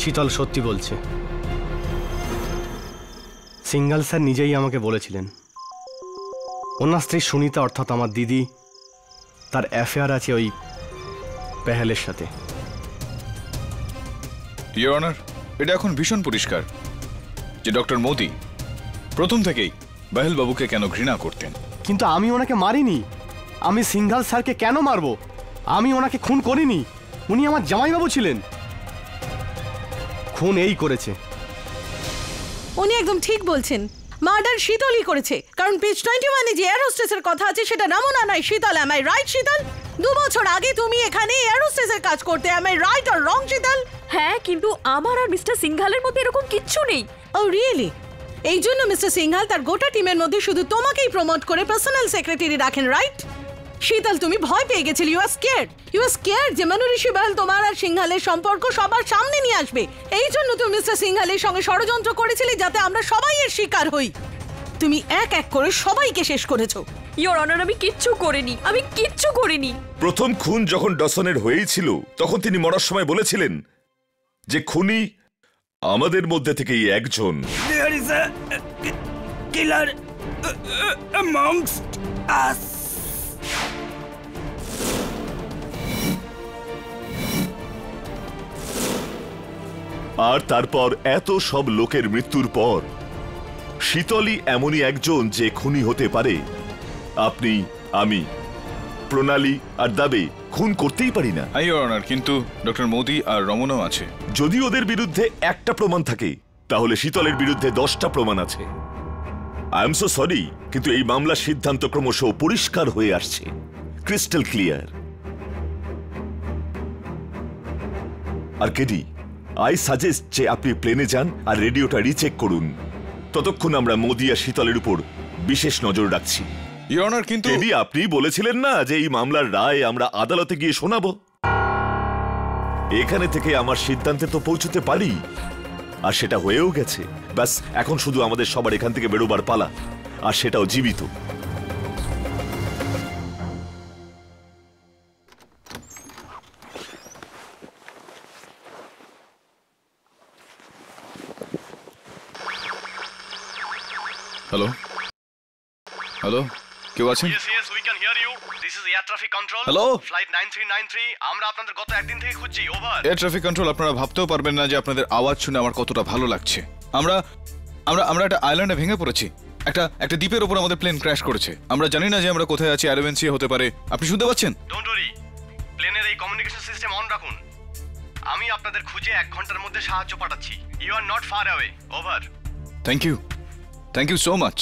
শীতল সত্যি বলছে। সিংহাল স্যার নিজেই আমাকে বলেছিলেন ওনার স্ত্রী সুনিতা, অর্থাৎ আমার দিদি, তার অ্যাফেয়ার আছে ওই বাহেলের সাথে। ইওর অনার, এটা এখন ভীষণ পরিষ্কার যে ডক্টর মোদি প্রথম থেকেই বাহেল বাবুকে কেন ঘৃণা করতেন। কিন্তু আমি ওনাকে মারিনি। আমি সিংহাল স্যারকে কেন মারবো? আমি ওনাকে খুন করিনি। উনি আমার জামাইবাবু ছিলেন। খুন এই করেছে। উনি একদম ঠিক বলছেন, মার্ডার শীতলই করেছে, কারণ পেজ টোয়েন্টি ওয়ানে যে এয়ার হোস্টেসের কথা আছে সেটা রমনা নয়, শীতল। এম আই রাইট শীতল? দু বছর আগে তুমি এখানে এয়ার হোস্টেসের কাজ করতে। Am I right or wrong Sheetal? হ্যাঁ, কিন্তু আমার আর মিস্টার সিংহালের মধ্যে এরকম কিচ্ছু নেই। Oh really? এই জন্য মিস্টার সিংহাল তার গোটা টিমের মধ্যে শুধু তোমাকেই প্রমোট করে পার্সোনাল সেক্রেটারি রাখেন, রাইট? শীতল, তুমি ভয় পেয়ে গেছিলে। You R scared. You R scared যে মনুঋষি বাহেল তোমার আর সিংহালের সম্পর্ক সবার সামনে নিয়ে আসবে। এই জন্য তুমি মিস্টার সিংহালের সঙ্গে ষড়যন্ত্র করেছিলে যাতে আমরা সবাই এর শিকার হই। তুমি এক এক করে সবাইকে শেষ করেছো। ইওর অনার, আমি কিচ্ছু করিনি। আমি কিচ্ছু করিনি। প্রথম খুন যখন ডসনের হয়েছিল তখন তিনি মরার সময় বলেছিলেন যে খুনি আমাদের মধ্যে থেকেই একজন। আর তারপর এত সব লোকের মৃত্যুর পর শীতলই এমনই একজন যে খুনি হতে পারে। আপনি, আমি, প্রণালী আর দাবে খুন করতেই পারি না। ইওর অনার, কিন্তু ডক্টর মোদি আর রমনাও আছে। যদি ওদের বিরুদ্ধে একটা প্রমাণ থাকে তাহলে শীতলের বিরুদ্ধে দশটা প্রমাণ আছে। আই এম সো সরি, কিন্তু এই মামলার সিদ্ধান্ত ক্রমশ পরিষ্কার হয়ে আসছে, ক্রিস্টাল ক্লিয়ার। আর কেডি, আই সাজেস্ট যে আপনি প্লেনে যান আর রেডিওটা রিচেক করুন। ততক্ষণ আমরা মোদি আর শীতলের উপর বিশেষ নজর রাখছি। ইওর অনার, কিন্তু কেডি, আপনি বলেছিলেন না যে এই মামলার রায় আমরা আদালতে গিয়ে শোনাবো? এখানে থেকে আমার সিদ্ধান্তে তো পৌঁছতে পারি, আর সেটা হয়েও গেছে। ব্যাস, এখন শুধু আমাদের সবার এখান থেকে বেরোবার পালা, আর সেটাও জীবিত। Hello? Hello? K-Watson? Yes, yes, we can hear you. This is air traffic control. Hello? Flight nine three nine three. আমরা আপনাদের গত একদিন থেকে খুঁজছি, ওভার। Air traffic control আপনারা ভাবতেও পারবেন না যে আপনাদের আওয়াজ শুনে আমার কতটা ভালো লাগছে। আমরা আমরা আমরা একটা আইল্যান্ডে ভেঙে পড়েছি। একটা একটা দ্বীপের উপর আমাদের প্লেন ক্র্যাশ করেছে। আমরা জানি না যে আমরা কোথায় আছি, অ্যাডভেঞ্চার হতে পারে। আপনি শুনতে পাচ্ছেন? Don't worry. প্লেনের এই কমিউনিকেশন সিস্টেম অন রাখুন। আমি আপনাদের খুঁজে এক ঘন্টার মধ্যে সাহায্য পাঠাচ্ছি। You are not far away. Over. Thank you. Thank you so much.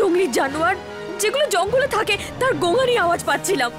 জঙ্গলি জানোয়ার যেগুলো জঙ্গলে থাকে তার গোঙানি আওয়াজ পাচ্ছিলাম।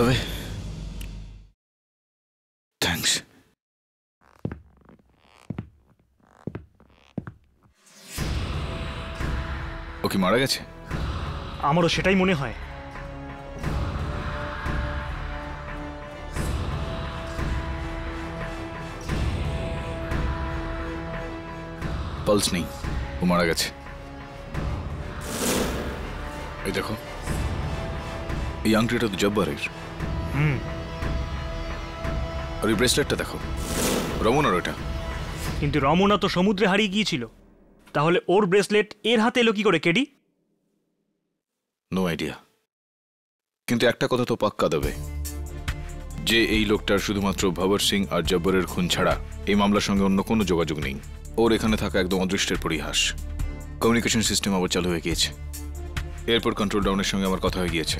তবে থ্যাঙ্কস। ও কি মারা গেছে? আমারও সেটাই মনে হয়। পালস নেই, ও মারা গেছে। এই দেখো, এই আংটিটা তো জব্বারের। হুম, আর এই ব্রেসলেটটা দেখো, রমনার ওটা। কিন্তু রমনা তো সমুদ্রে হারিয়ে গিয়েছিল, তাহলে ওর ব্রেসলেট এর হাতে এলো কি করে? KD no idea. কিন্তু একটা কথা তো পাক্কা দেবে যে এই লোকটার শুধুমাত্র ভবর সিং আর জব্বারের খুন ছাড়া এই মামলার সঙ্গে অন্য কোনো যোগাযোগ নেই। ওর এখানে থাকা একদম অদৃষ্টের পরিহাস। কমিউনিকেশন সিস্টেম আবার চালু হয়ে গিয়েছে। এয়ারপোর্ট কন্ট্রোল টাউনের সঙ্গে আমার কথা হয়ে গিয়েছে,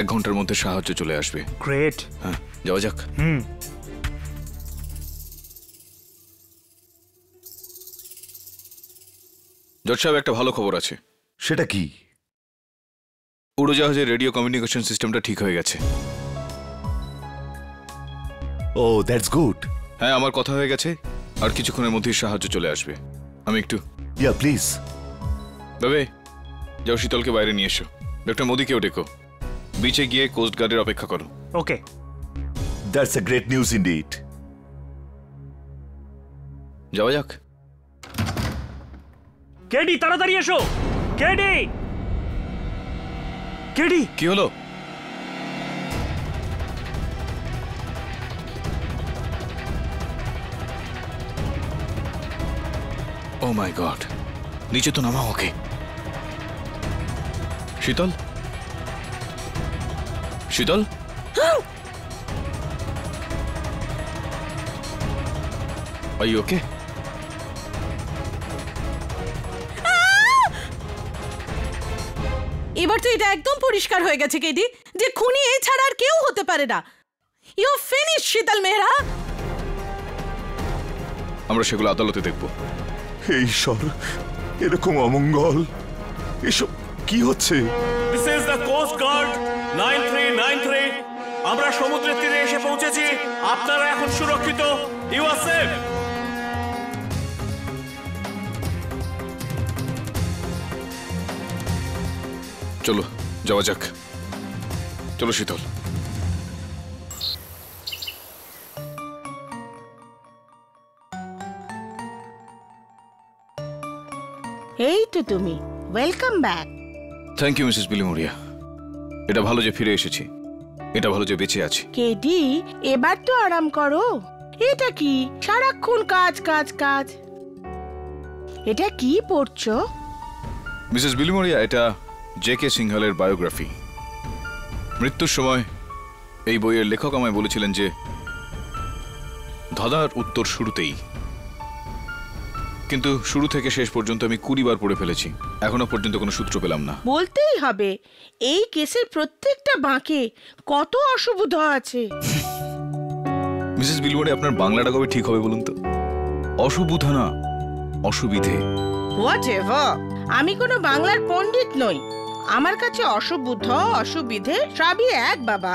এক ঘন্টার মধ্যে সাহায্য চলে আসবে। গ্রেট, হ্যাঁ যাওয়া যাক। হুম, জজ সাহেব একটা ভালো খবর আছে। সেটা কি? উড়োজাহাজের রেডিও কমিউনিকেশন সিস্টেমটা ঠিক হয়ে গেছে। Oh that's good. হ্যাঁ, আমার কথা হয়ে গেছে, আর কিছুক্ষণের মধ্যেই সাহায্য চলে আসবে। আমি একটু ইয়া প্লিজ তবে যাও, শীতলকে বাইরে নিয়ে এসো, ডক্টর মোদিকেও ডেকো, বিচে গিয়ে কোস্টগার্ডের অপেক্ষা করো। Okay, that's a great news indeed. যাওয়া যাক। কেডি তাড়াতাড়ি এসো। কেডি কেডি কি হলো? ও মাই গড, নিচে তো নামা। ওকে শীতল, শীতল আই ওকে? এবার তো এটা একদম পরিষ্কার হয়ে গেছে কেডি যে খুনি এ ছাড়া আর কেউ হতে পারে না। ইউ ফিনিশ শীতল মেহরা। আমরা সেগুলো আদালতে দেখব। হে ঈশ্বর, এরকম অমঙ্গল, এসব কি হচ্ছে? This is the Coast Guard নয় তিন নয় তিন. আমরা সমুদ্রের তীরে এসে পৌঁছেছি, আপনারা এখন সুরক্ষিত। You are safe. চলো যাওয়া যাক। चलो शीतल। এই তো তুমি, welcome back. Thank you Mrs Bilimoria. এটা ভালো যে ফিরে এসেছি, এটা ভালো যে বেঁচে আছি। কেডি, এবার তো আরাম করো। এটা কি সারাক্ষণ কাজ কাজ কাজ? এটা কি পড়ছো? মিসেস বিলিমোরিয়া, এটা জেকে সিংহালের বায়োগ্রাফি। মৃত্যুর সময় এই বইয়ের লেখক আমায় বলেছিলেন যে ধাঁধার উত্তর শুরুতেই, কিন্তু শুরু থেকে শেষ পর্যন্ত আমি কুড়ি বার পড়ে ফেলেছি, এখনো পর্যন্ত কোনো সূত্র পেলাম না। বলতেই হবে এই কেসের প্রত্যেকটা বাঁকে কত অশুভ ধাঁধা আছে। মিসেস বিলবোর্ডে আপনার বাংলাটা কবে ঠিক হবে বলুন তো? অশুভ ধাঁধা, অসুবিধে। হোয়াটএভার, আমি কোনো বাংলার পণ্ডিত নই, আমার কাছে অশুভ ধাঁধা অসুবিধে সবই এক বাবা।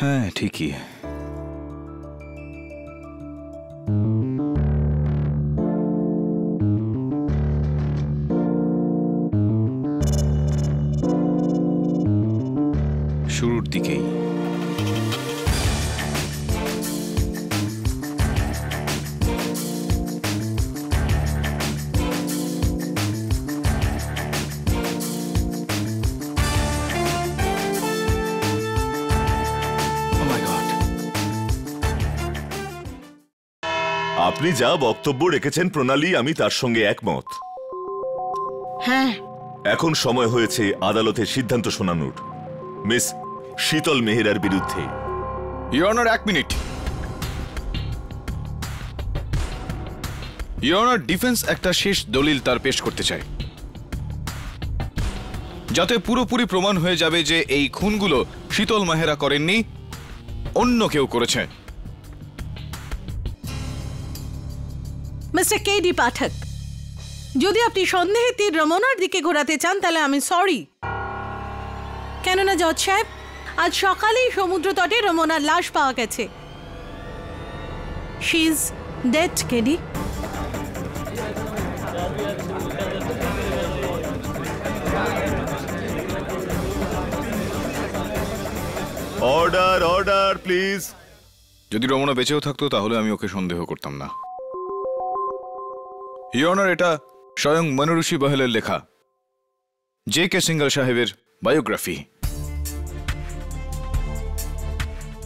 হ্যাঁ ঠিকই। শুরুর দিকেই আপনি যা বক্তব্য রেখেছেন প্রণালী, আমি তার সঙ্গে একমত। হ্যাঁ, এখন সময় হয়েছে আদালতের সিদ্ধান্ত শোনানোর। মিস শীতল মেহরার বিরুদ্ধে। ইওর অনার, এক মিনিট। ইওর অনার, ডিফেন্স একটা শেষ দলিল তার পেশ করতে চায়, যাতে পুরোপুরি প্রমাণ হয়ে যাবে যে এই খুনগুলো শীতল মেহরা করেননি, অন্য কেউ করেছে। মিস্টার কেডি পাঠক, যদি আপনি সন্দেহে তীর রমনার দিকে ঘোরাতে চান তাহলে আমি সরি, কেননা জজ সাহেব আজ সকালেই সমুদ্র তটে রমনার লাশ পাওয়া গেছে। She is dead KD. Order, order please. যদি রমনা বেঁচেও থাকতো তাহলে আমি ওকে সন্দেহ করতাম না। ইওর অনার, এটা স্বয়ং মনুঋষি বহেলের লেখা জে কে সিংহাল সাহেবের বায়োগ্রাফি।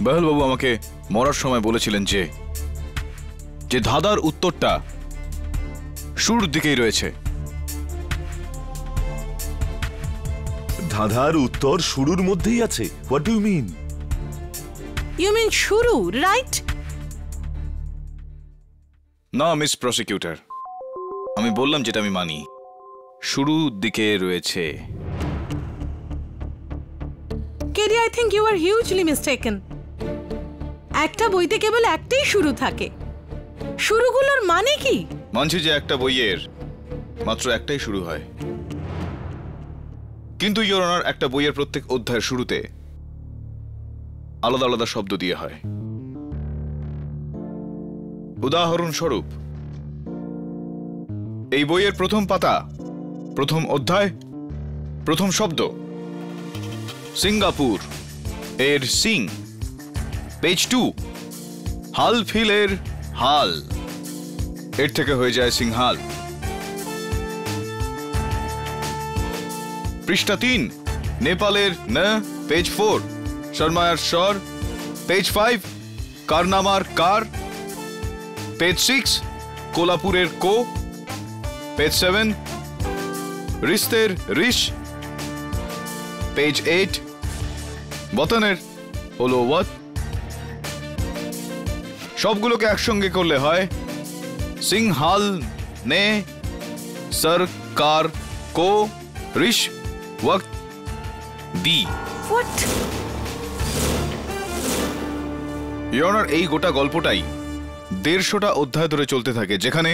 বহেল বাবু আমাকে মরার সময় বলেছিলেন যে যে ধাঁধার উত্তরটা শুরুর দিকেই রয়েছে। ধাঁধার উত্তর শুরুর মধ্যেই আছে। What do you mean? You mean শুরু, রাইট? না মিস প্রসিকিউটর, আমি বললাম যেটা আমি মানি, শুরুর দিকে রয়েছে। KD, I think you are hugely mistaken. একটা বইতে কেবল একটাই শুরু থাকে, শুরুগুলোর মানে কি? মানছি যে একটা বইয়ের মাত্র একটাই শুরু হয়, কিন্তু ইওর অনার, একটা বইয়ের প্রত্যেক অধ্যায়ের শুরুতে আলাদা আলাদা শব্দ দিয়ে হয়। উদাহরণস্বরূপ এই বইয়ের প্রথম পাতা, প্রথম অধ্যায়, প্রথম শব্দ সিঙ্গাপুর এর সিং, পেজ টু হাল ফিলের হাল, এর থেকে হয়ে যায় সিংহাল। পৃষ্ঠা তিন নেপালের ন, পেজ ফোর শর্মায়ার স্বর, পেজ ফাইভ কারনামার কার, পেজ সিক্স কোলাপুরের কো, পেজ সেভেন রিস্তের রিশ, পেজ এইট বতনের হলো ওয়াত। সবগুলোকে একসঙ্গে করলে হয় সিংহাল নে সরকার কো রিশ ওয়াক্ত দি। ইওর অনার, এই গোটা গল্পটাই দেড়শোটা অধ্যায় ধরে চলতে থাকে, যেখানে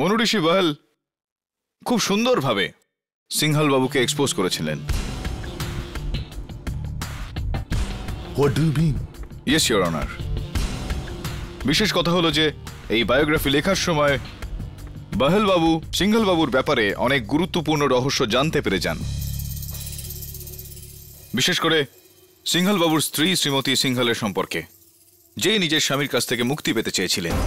মনুঋষি বহেল খুব সুন্দরভাবে সিংহাল বাবুকে এক্সপোজ করেছিলেন। What do you mean? Yes your honour, বিশেষ কথা হলো যে এই বায়োগ্রাফি লেখার সময় বহেল বাবু সিংহাল বাবুর ব্যাপারে অনেক গুরুত্বপূর্ণ রহস্য জানতে পেরে যান। विशेष करे सिंघल बाबुर स्त्री श्रीमती सिंघलर सम्पर्के जेई निजेर स्वामीर काछ थेके मुक्ति पेते चेयेछिलेन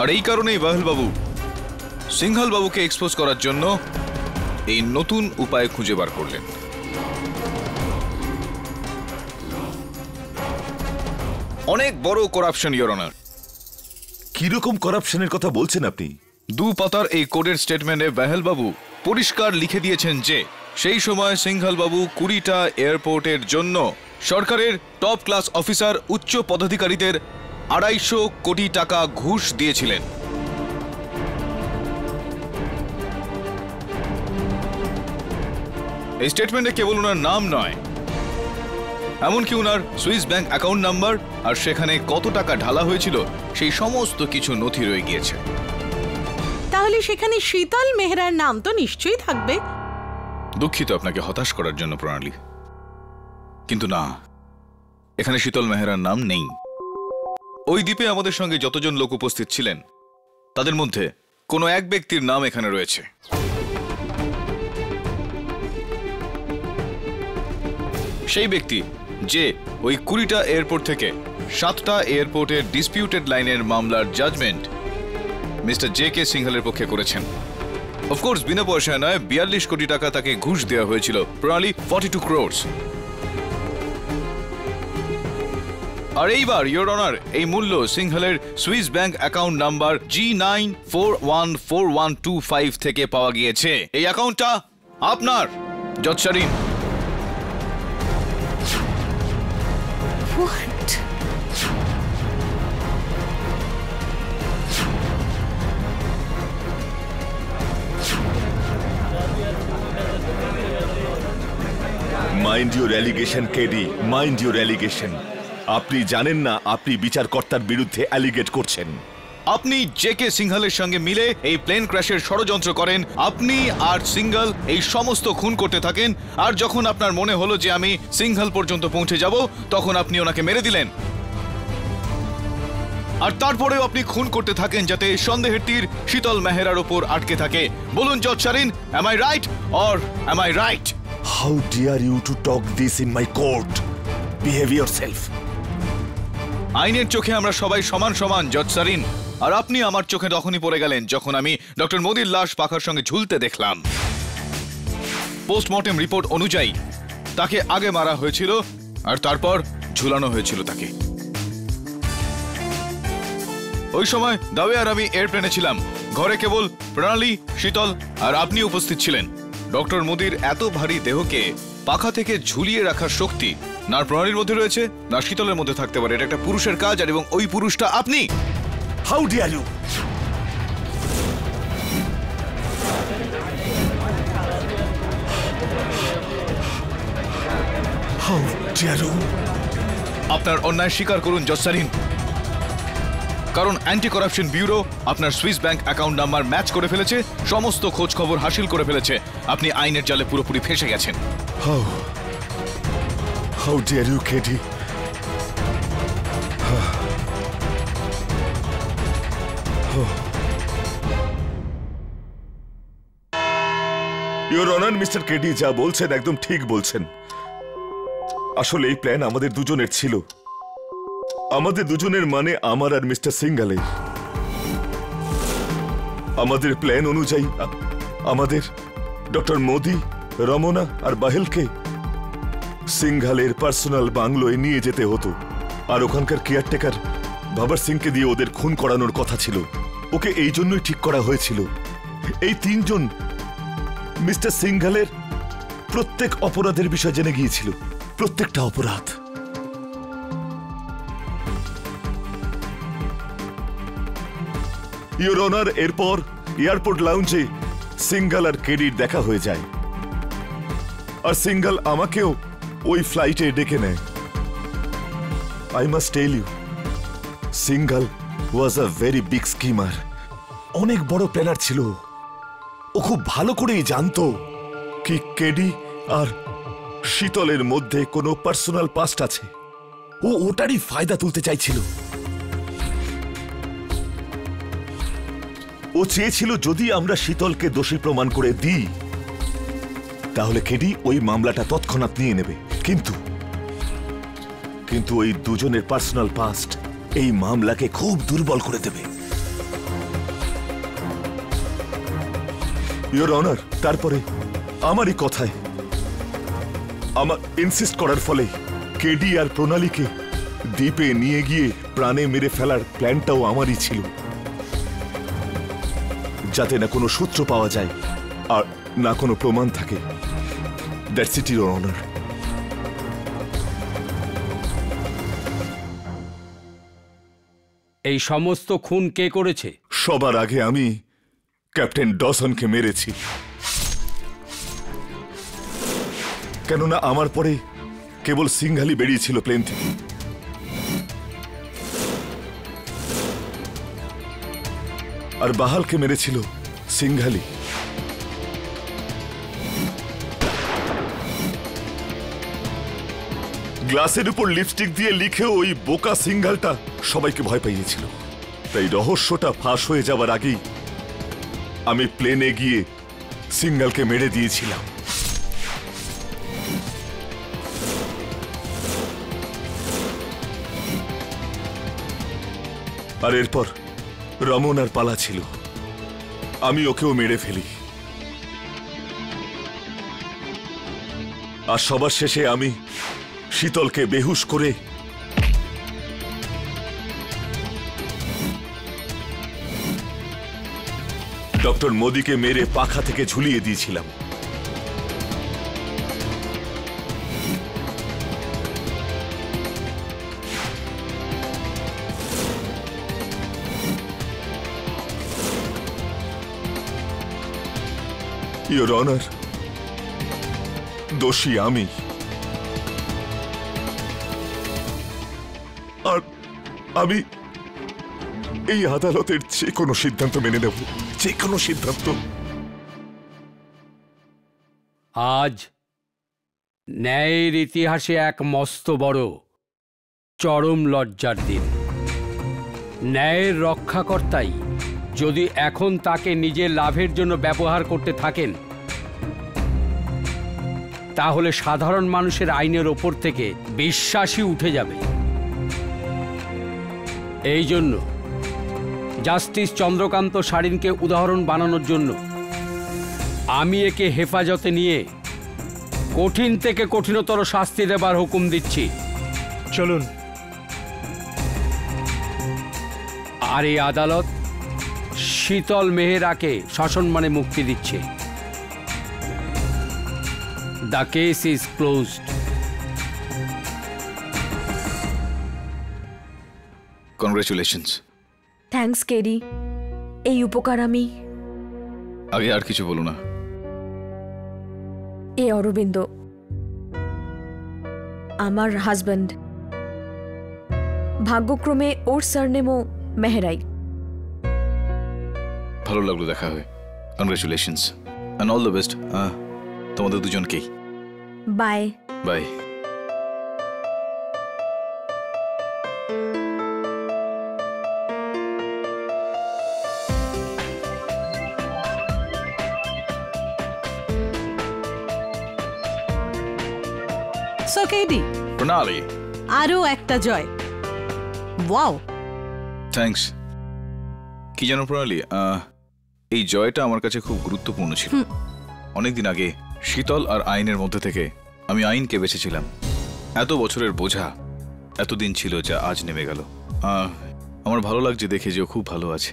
और एई कारणेई बाहेल बाबू सिंघल बाबुके एक्सपोज करार जोन्नो एई नतून उपाय खुंजे बार करलेन। अनेक बड़ो करापशन योर अनर। कि रकम करापशनेर कथा बोलछेन आपनि? दु पातार एई कोडेर स्टेटमेंटे बाहेल बाबू परिष्कार लिखे दिएछेन जे সেই সময় সিংঘল বাবু কুড়িটা এয়ারপোর্টের জন্য সরকারের টপ ক্লাস অফিসার উচ্চ পদাধিকারীদের আড়াইশো কোটি টাকা ঘুষ দিয়েছিলেন। এই স্টেটমেন্টে কেবল ওনার নাম নয়, এমনকি ওনার সুইস ব্যাংক অ্যাকাউন্ট নাম্বার আর সেখানে কত টাকা ঢালা হয়েছিল সেই সমস্ত কিছু নথি রয়ে গিয়েছে। তাহলে সেখানে শীতল মেহরার নাম তো নিশ্চয়ই থাকবে। দুঃখিত আপনাকে হতাশ করার জন্য প্রণালী, কিন্তু না, এখানে শীতল মেহরার নাম নেই। ওই দ্বীপে আমাদের সঙ্গে যতজন লোক উপস্থিত ছিলেন তাদের মধ্যে কোনো এক ব্যক্তির নাম এখানে রয়েছে। সেই ব্যক্তি যে ওই কুড়িটা এয়ারপোর্ট থেকে সাতটা এয়ারপোর্টের ডিসপিউটেড লাইনের মামলার জাজমেন্ট মিস্টার জে কে সিংঘলের পক্ষে করেছেন। অফকোর্স বিনা পয়সায় নয়, বিয়াল্লিশ কোটি টাকা তাকে ঘুষ দেওয়া হয়েছিল, প্রণালী ফর্টি টু ক্রোর্স। আর এইবার ইয়োর অনার এই মূল্য সিংঘলের Swiss bank account number G nine four one four one two five থেকে পাওয়া গিয়েছে। এই অ্যাকাউন্টটা আপনার জজ শরীফ। Mind your allegation, K D. Mind your allegation. আপনি জানেন না আপনি বিচারকর্তার বিরুদ্ধে অ্যালিগেট করছেন। আপনি জেকে সিংঘলের সঙ্গে মিলে এই প্লেন ক্র্যাশের ষড়যন্ত্র করেন। আপনি আর সিংঘল এই সমস্ত খুন করতে থাকেন, আর যখন আপনার মনে হলো যে আমি সিংঘল পর্যন্ত পৌঁছে যাব তখন আপনি ওনাকে মেরে দিলেন, আর তারপরেও আপনি খুন করতে থাকেন যাতে সন্দেহের তীর শীতল মেহরার ওপর আটকে থাকে। বলুন জজ Sharin, am I right or am I right? How dare you to talk this in my court? Behave yourself. আইনের চোখে আমরা সবাই সমান সমান জজ সারিন, আর আপনি আমার চোখে তখনই পড়ে গেলেন যখন আমি ডক্টর মোদির লাশ পাখার সঙ্গে ঝুলতে দেখলাম। পোস্টমর্টেম রিপোর্ট অনুযায়ী তাকে আগে মারা হয়েছিল আর তারপর ঝুলানো হয়েছিল তাকে। ওই সময় দাবে আর আমি এয়ারপ্লেনে ছিলাম। ঘরে কেবল প্রণালী, শীতল আর আপনি উপস্থিত ছিলেন। ডক্টর মোদির এত ভারী দেহকে পাখা থেকে ঝুলিয়ে রাখার শক্তি না প্রণালীর মধ্যে রয়েছে না শীতলের মধ্যে থাকতে পারে। এটা একটা পুরুষের কাজ, আর এবং ওই পুরুষটা আপনি। How dare you. How dare you. আপনার অন্যায় স্বীকার করুন জজ সারিন, কারণ অ্যান্টি করাপশন ব্যুরো আপনার Swiss bank account number match করে ফেলেছে, সমস্ত খোঁজ খবর হাসিল করে ফেলেছে। আপনি আইনের জালে পুরোপুরি ফেসে গেছেন। How how dare you KD. Your honour, mister KD যা বলছেন একদম ঠিক বলছেন। আসলে এই প্ল্যান আমাদের দুজনের ছিল, আমাদের দুজনের মানে আমার আর মিস্টার সিংঘলের। আমাদের প্ল্যান অনুযায়ী আমাদের ডক্টর মোদি, রমনা আর বাহেলকে সিংঘলের পার্সোনাল বাংলোয় নিয়ে যেতে হতো, আর ওখানকার কেয়ারটেকার বাবার সিংকে দিয়ে ওদের খুন করানোর কথা ছিল। ওকে এই জন্যই ঠিক করা হয়েছিল। এই তিনজন মিস্টার সিংঘলের প্রত্যেক অপরাধের বিষয় জেনে গিয়েছিল, প্রত্যেকটা অপরাধ। ইওর অনার, এরপর এয়ারপোর্ট লাউঞ্জে সিংঘল আর কেডির দেখা হয়ে যায়, আর সিংঘল আমাকেও ওই ফ্লাইটে ডেকে নেয়। I must tell you, Singhal was a very big schemer. অনেক বড় প্ল্যানার ছিল। ও খুব ভালো করেই জানতো কি কেডি আর শীতলের মধ্যে কোনো পার্সোনাল পাস্ট আছে। ও ওটারই ফায়দা তুলতে চাইছিল। ও চেয়েছিল যদি আমরা শীতলকে দোষী প্রমাণ করে দিই তাহলে কেডি ওই মামলাটা তৎক্ষণাৎ নিয়ে নেবে। কিন্তু কিন্তু ওই দুজনের পার্সোনাল পাস্ট এই মামলাকে খুব দুর্বল করে দেবে। ইওর অনার, তারপরে আমারই কথায় আমার ইনসিস্ট করার ফলে কেডি আর প্রণালীকে দ্বীপে নিয়ে গিয়ে প্রাণে মেরে ফেলার প্ল্যানটাও আমারই ছিল, যাতে না কোনো সূত্র পাওয়া যায় আর না কোনো প্রমাণ থাকে। That's it your honour. এই সমস্ত খুন কে করেছে? সবার আগে আমি ক্যাপ্টেন ডসনকে মেরেছি, কেননা আমার পরে কেবল সিংহালি বেরিয়েছিল প্লেন থেকে। আর বাহালকে মেরেছিল সিংহালি। গ্লাসের উপর লিপস্টিক দিয়ে লিখে ওই বোকা সিংহালটা সবাইকে ভয় পাইয়েছিল। তাই রহস্যটা ফাঁস হয়ে যাবার আগেই আমি প্লেনে গিয়ে সিংহালকে মেরে দিয়েছিলাম। আর এরপর রমন আর পালা ছিল, আমি ওকেও মেরে ফেলি। আর সবার শেষে আমি শীতলকে বেহুশ করে ডক্টর মোদিকে মেরে পাখা থেকে ঝুলিয়ে দিয়েছিলাম। ইওর অনার, দোষী আমি। আর আমি এই আদালতের যে কোনো সিদ্ধান্ত মেনে নেব, যে কোনো সিদ্ধান্ত। আজ ন্যায়ের ইতিহাসে এক মস্ত বড় চরম লজ্জার দিন। ন্যায়ের রক্ষাকর্তাই যদি এখন তাকে নিজের লাভের জন্য ব্যবহার করতে থাকেন, তাহলে সাধারণ মানুষের আইনের ওপর থেকে বিশ্বাসই উঠে যাবে। এই জন্য জাস্টিস চন্দ্রকান্ত সারিনকে উদাহরণ বানানোর জন্য আমি একে হেফাজতে নিয়ে কঠিন থেকে কঠিনতর শাস্তি দেবার হুকুম দিচ্ছি। চলুন। আর এই আদালত শীতল মেহরাকে সসম্মানে মুক্তি দিচ্ছে। The case is closed. Congratulations. Thanks KD, এই উপকার আমি। আগে আর কিছু বলো না। এ অরবিন্দ, আমার হাজব্যান্ড। ভাগ্যক্রমে ওর সারনেমও মেহরাই। ভালো লাগলো দেখা হয়ে। Congratulations and all the best. হ্যাঁ, তোমাদের দুজনকেই। Bye bye. সো কেডি, প্রণালী, আরো একটা জয়। Wow, thanks. কি জানো প্রণালী, এই জয়টা আমার কাছে খুব গুরুত্বপূর্ণ ছিল। অনেকদিন আগে শীতল আর আইনের মধ্যে থেকে আমি আইনকে বেছেছিলাম। এত বছরের বোঝা এতদিন ছিল, যা আজ নেমে গেল। আমার ভালো লাগছে দেখে যে ও খুব ভালো আছে।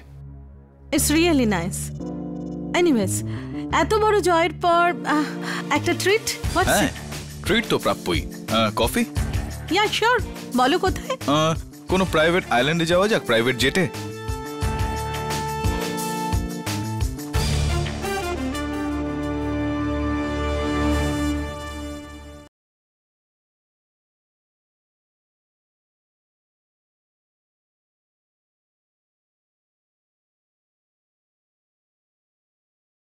It's really nice. এনিওয়েজ, এত বড় জয়ের পর একটা ট্রিট। হ্যাঁ, ট্রিট তো প্রাপ্যই। কফি? Yeah sure. বলো কোথায়? কোনো প্রাইভেট আইল্যান্ডে যাওয়া যাক, প্রাইভেট জেটে।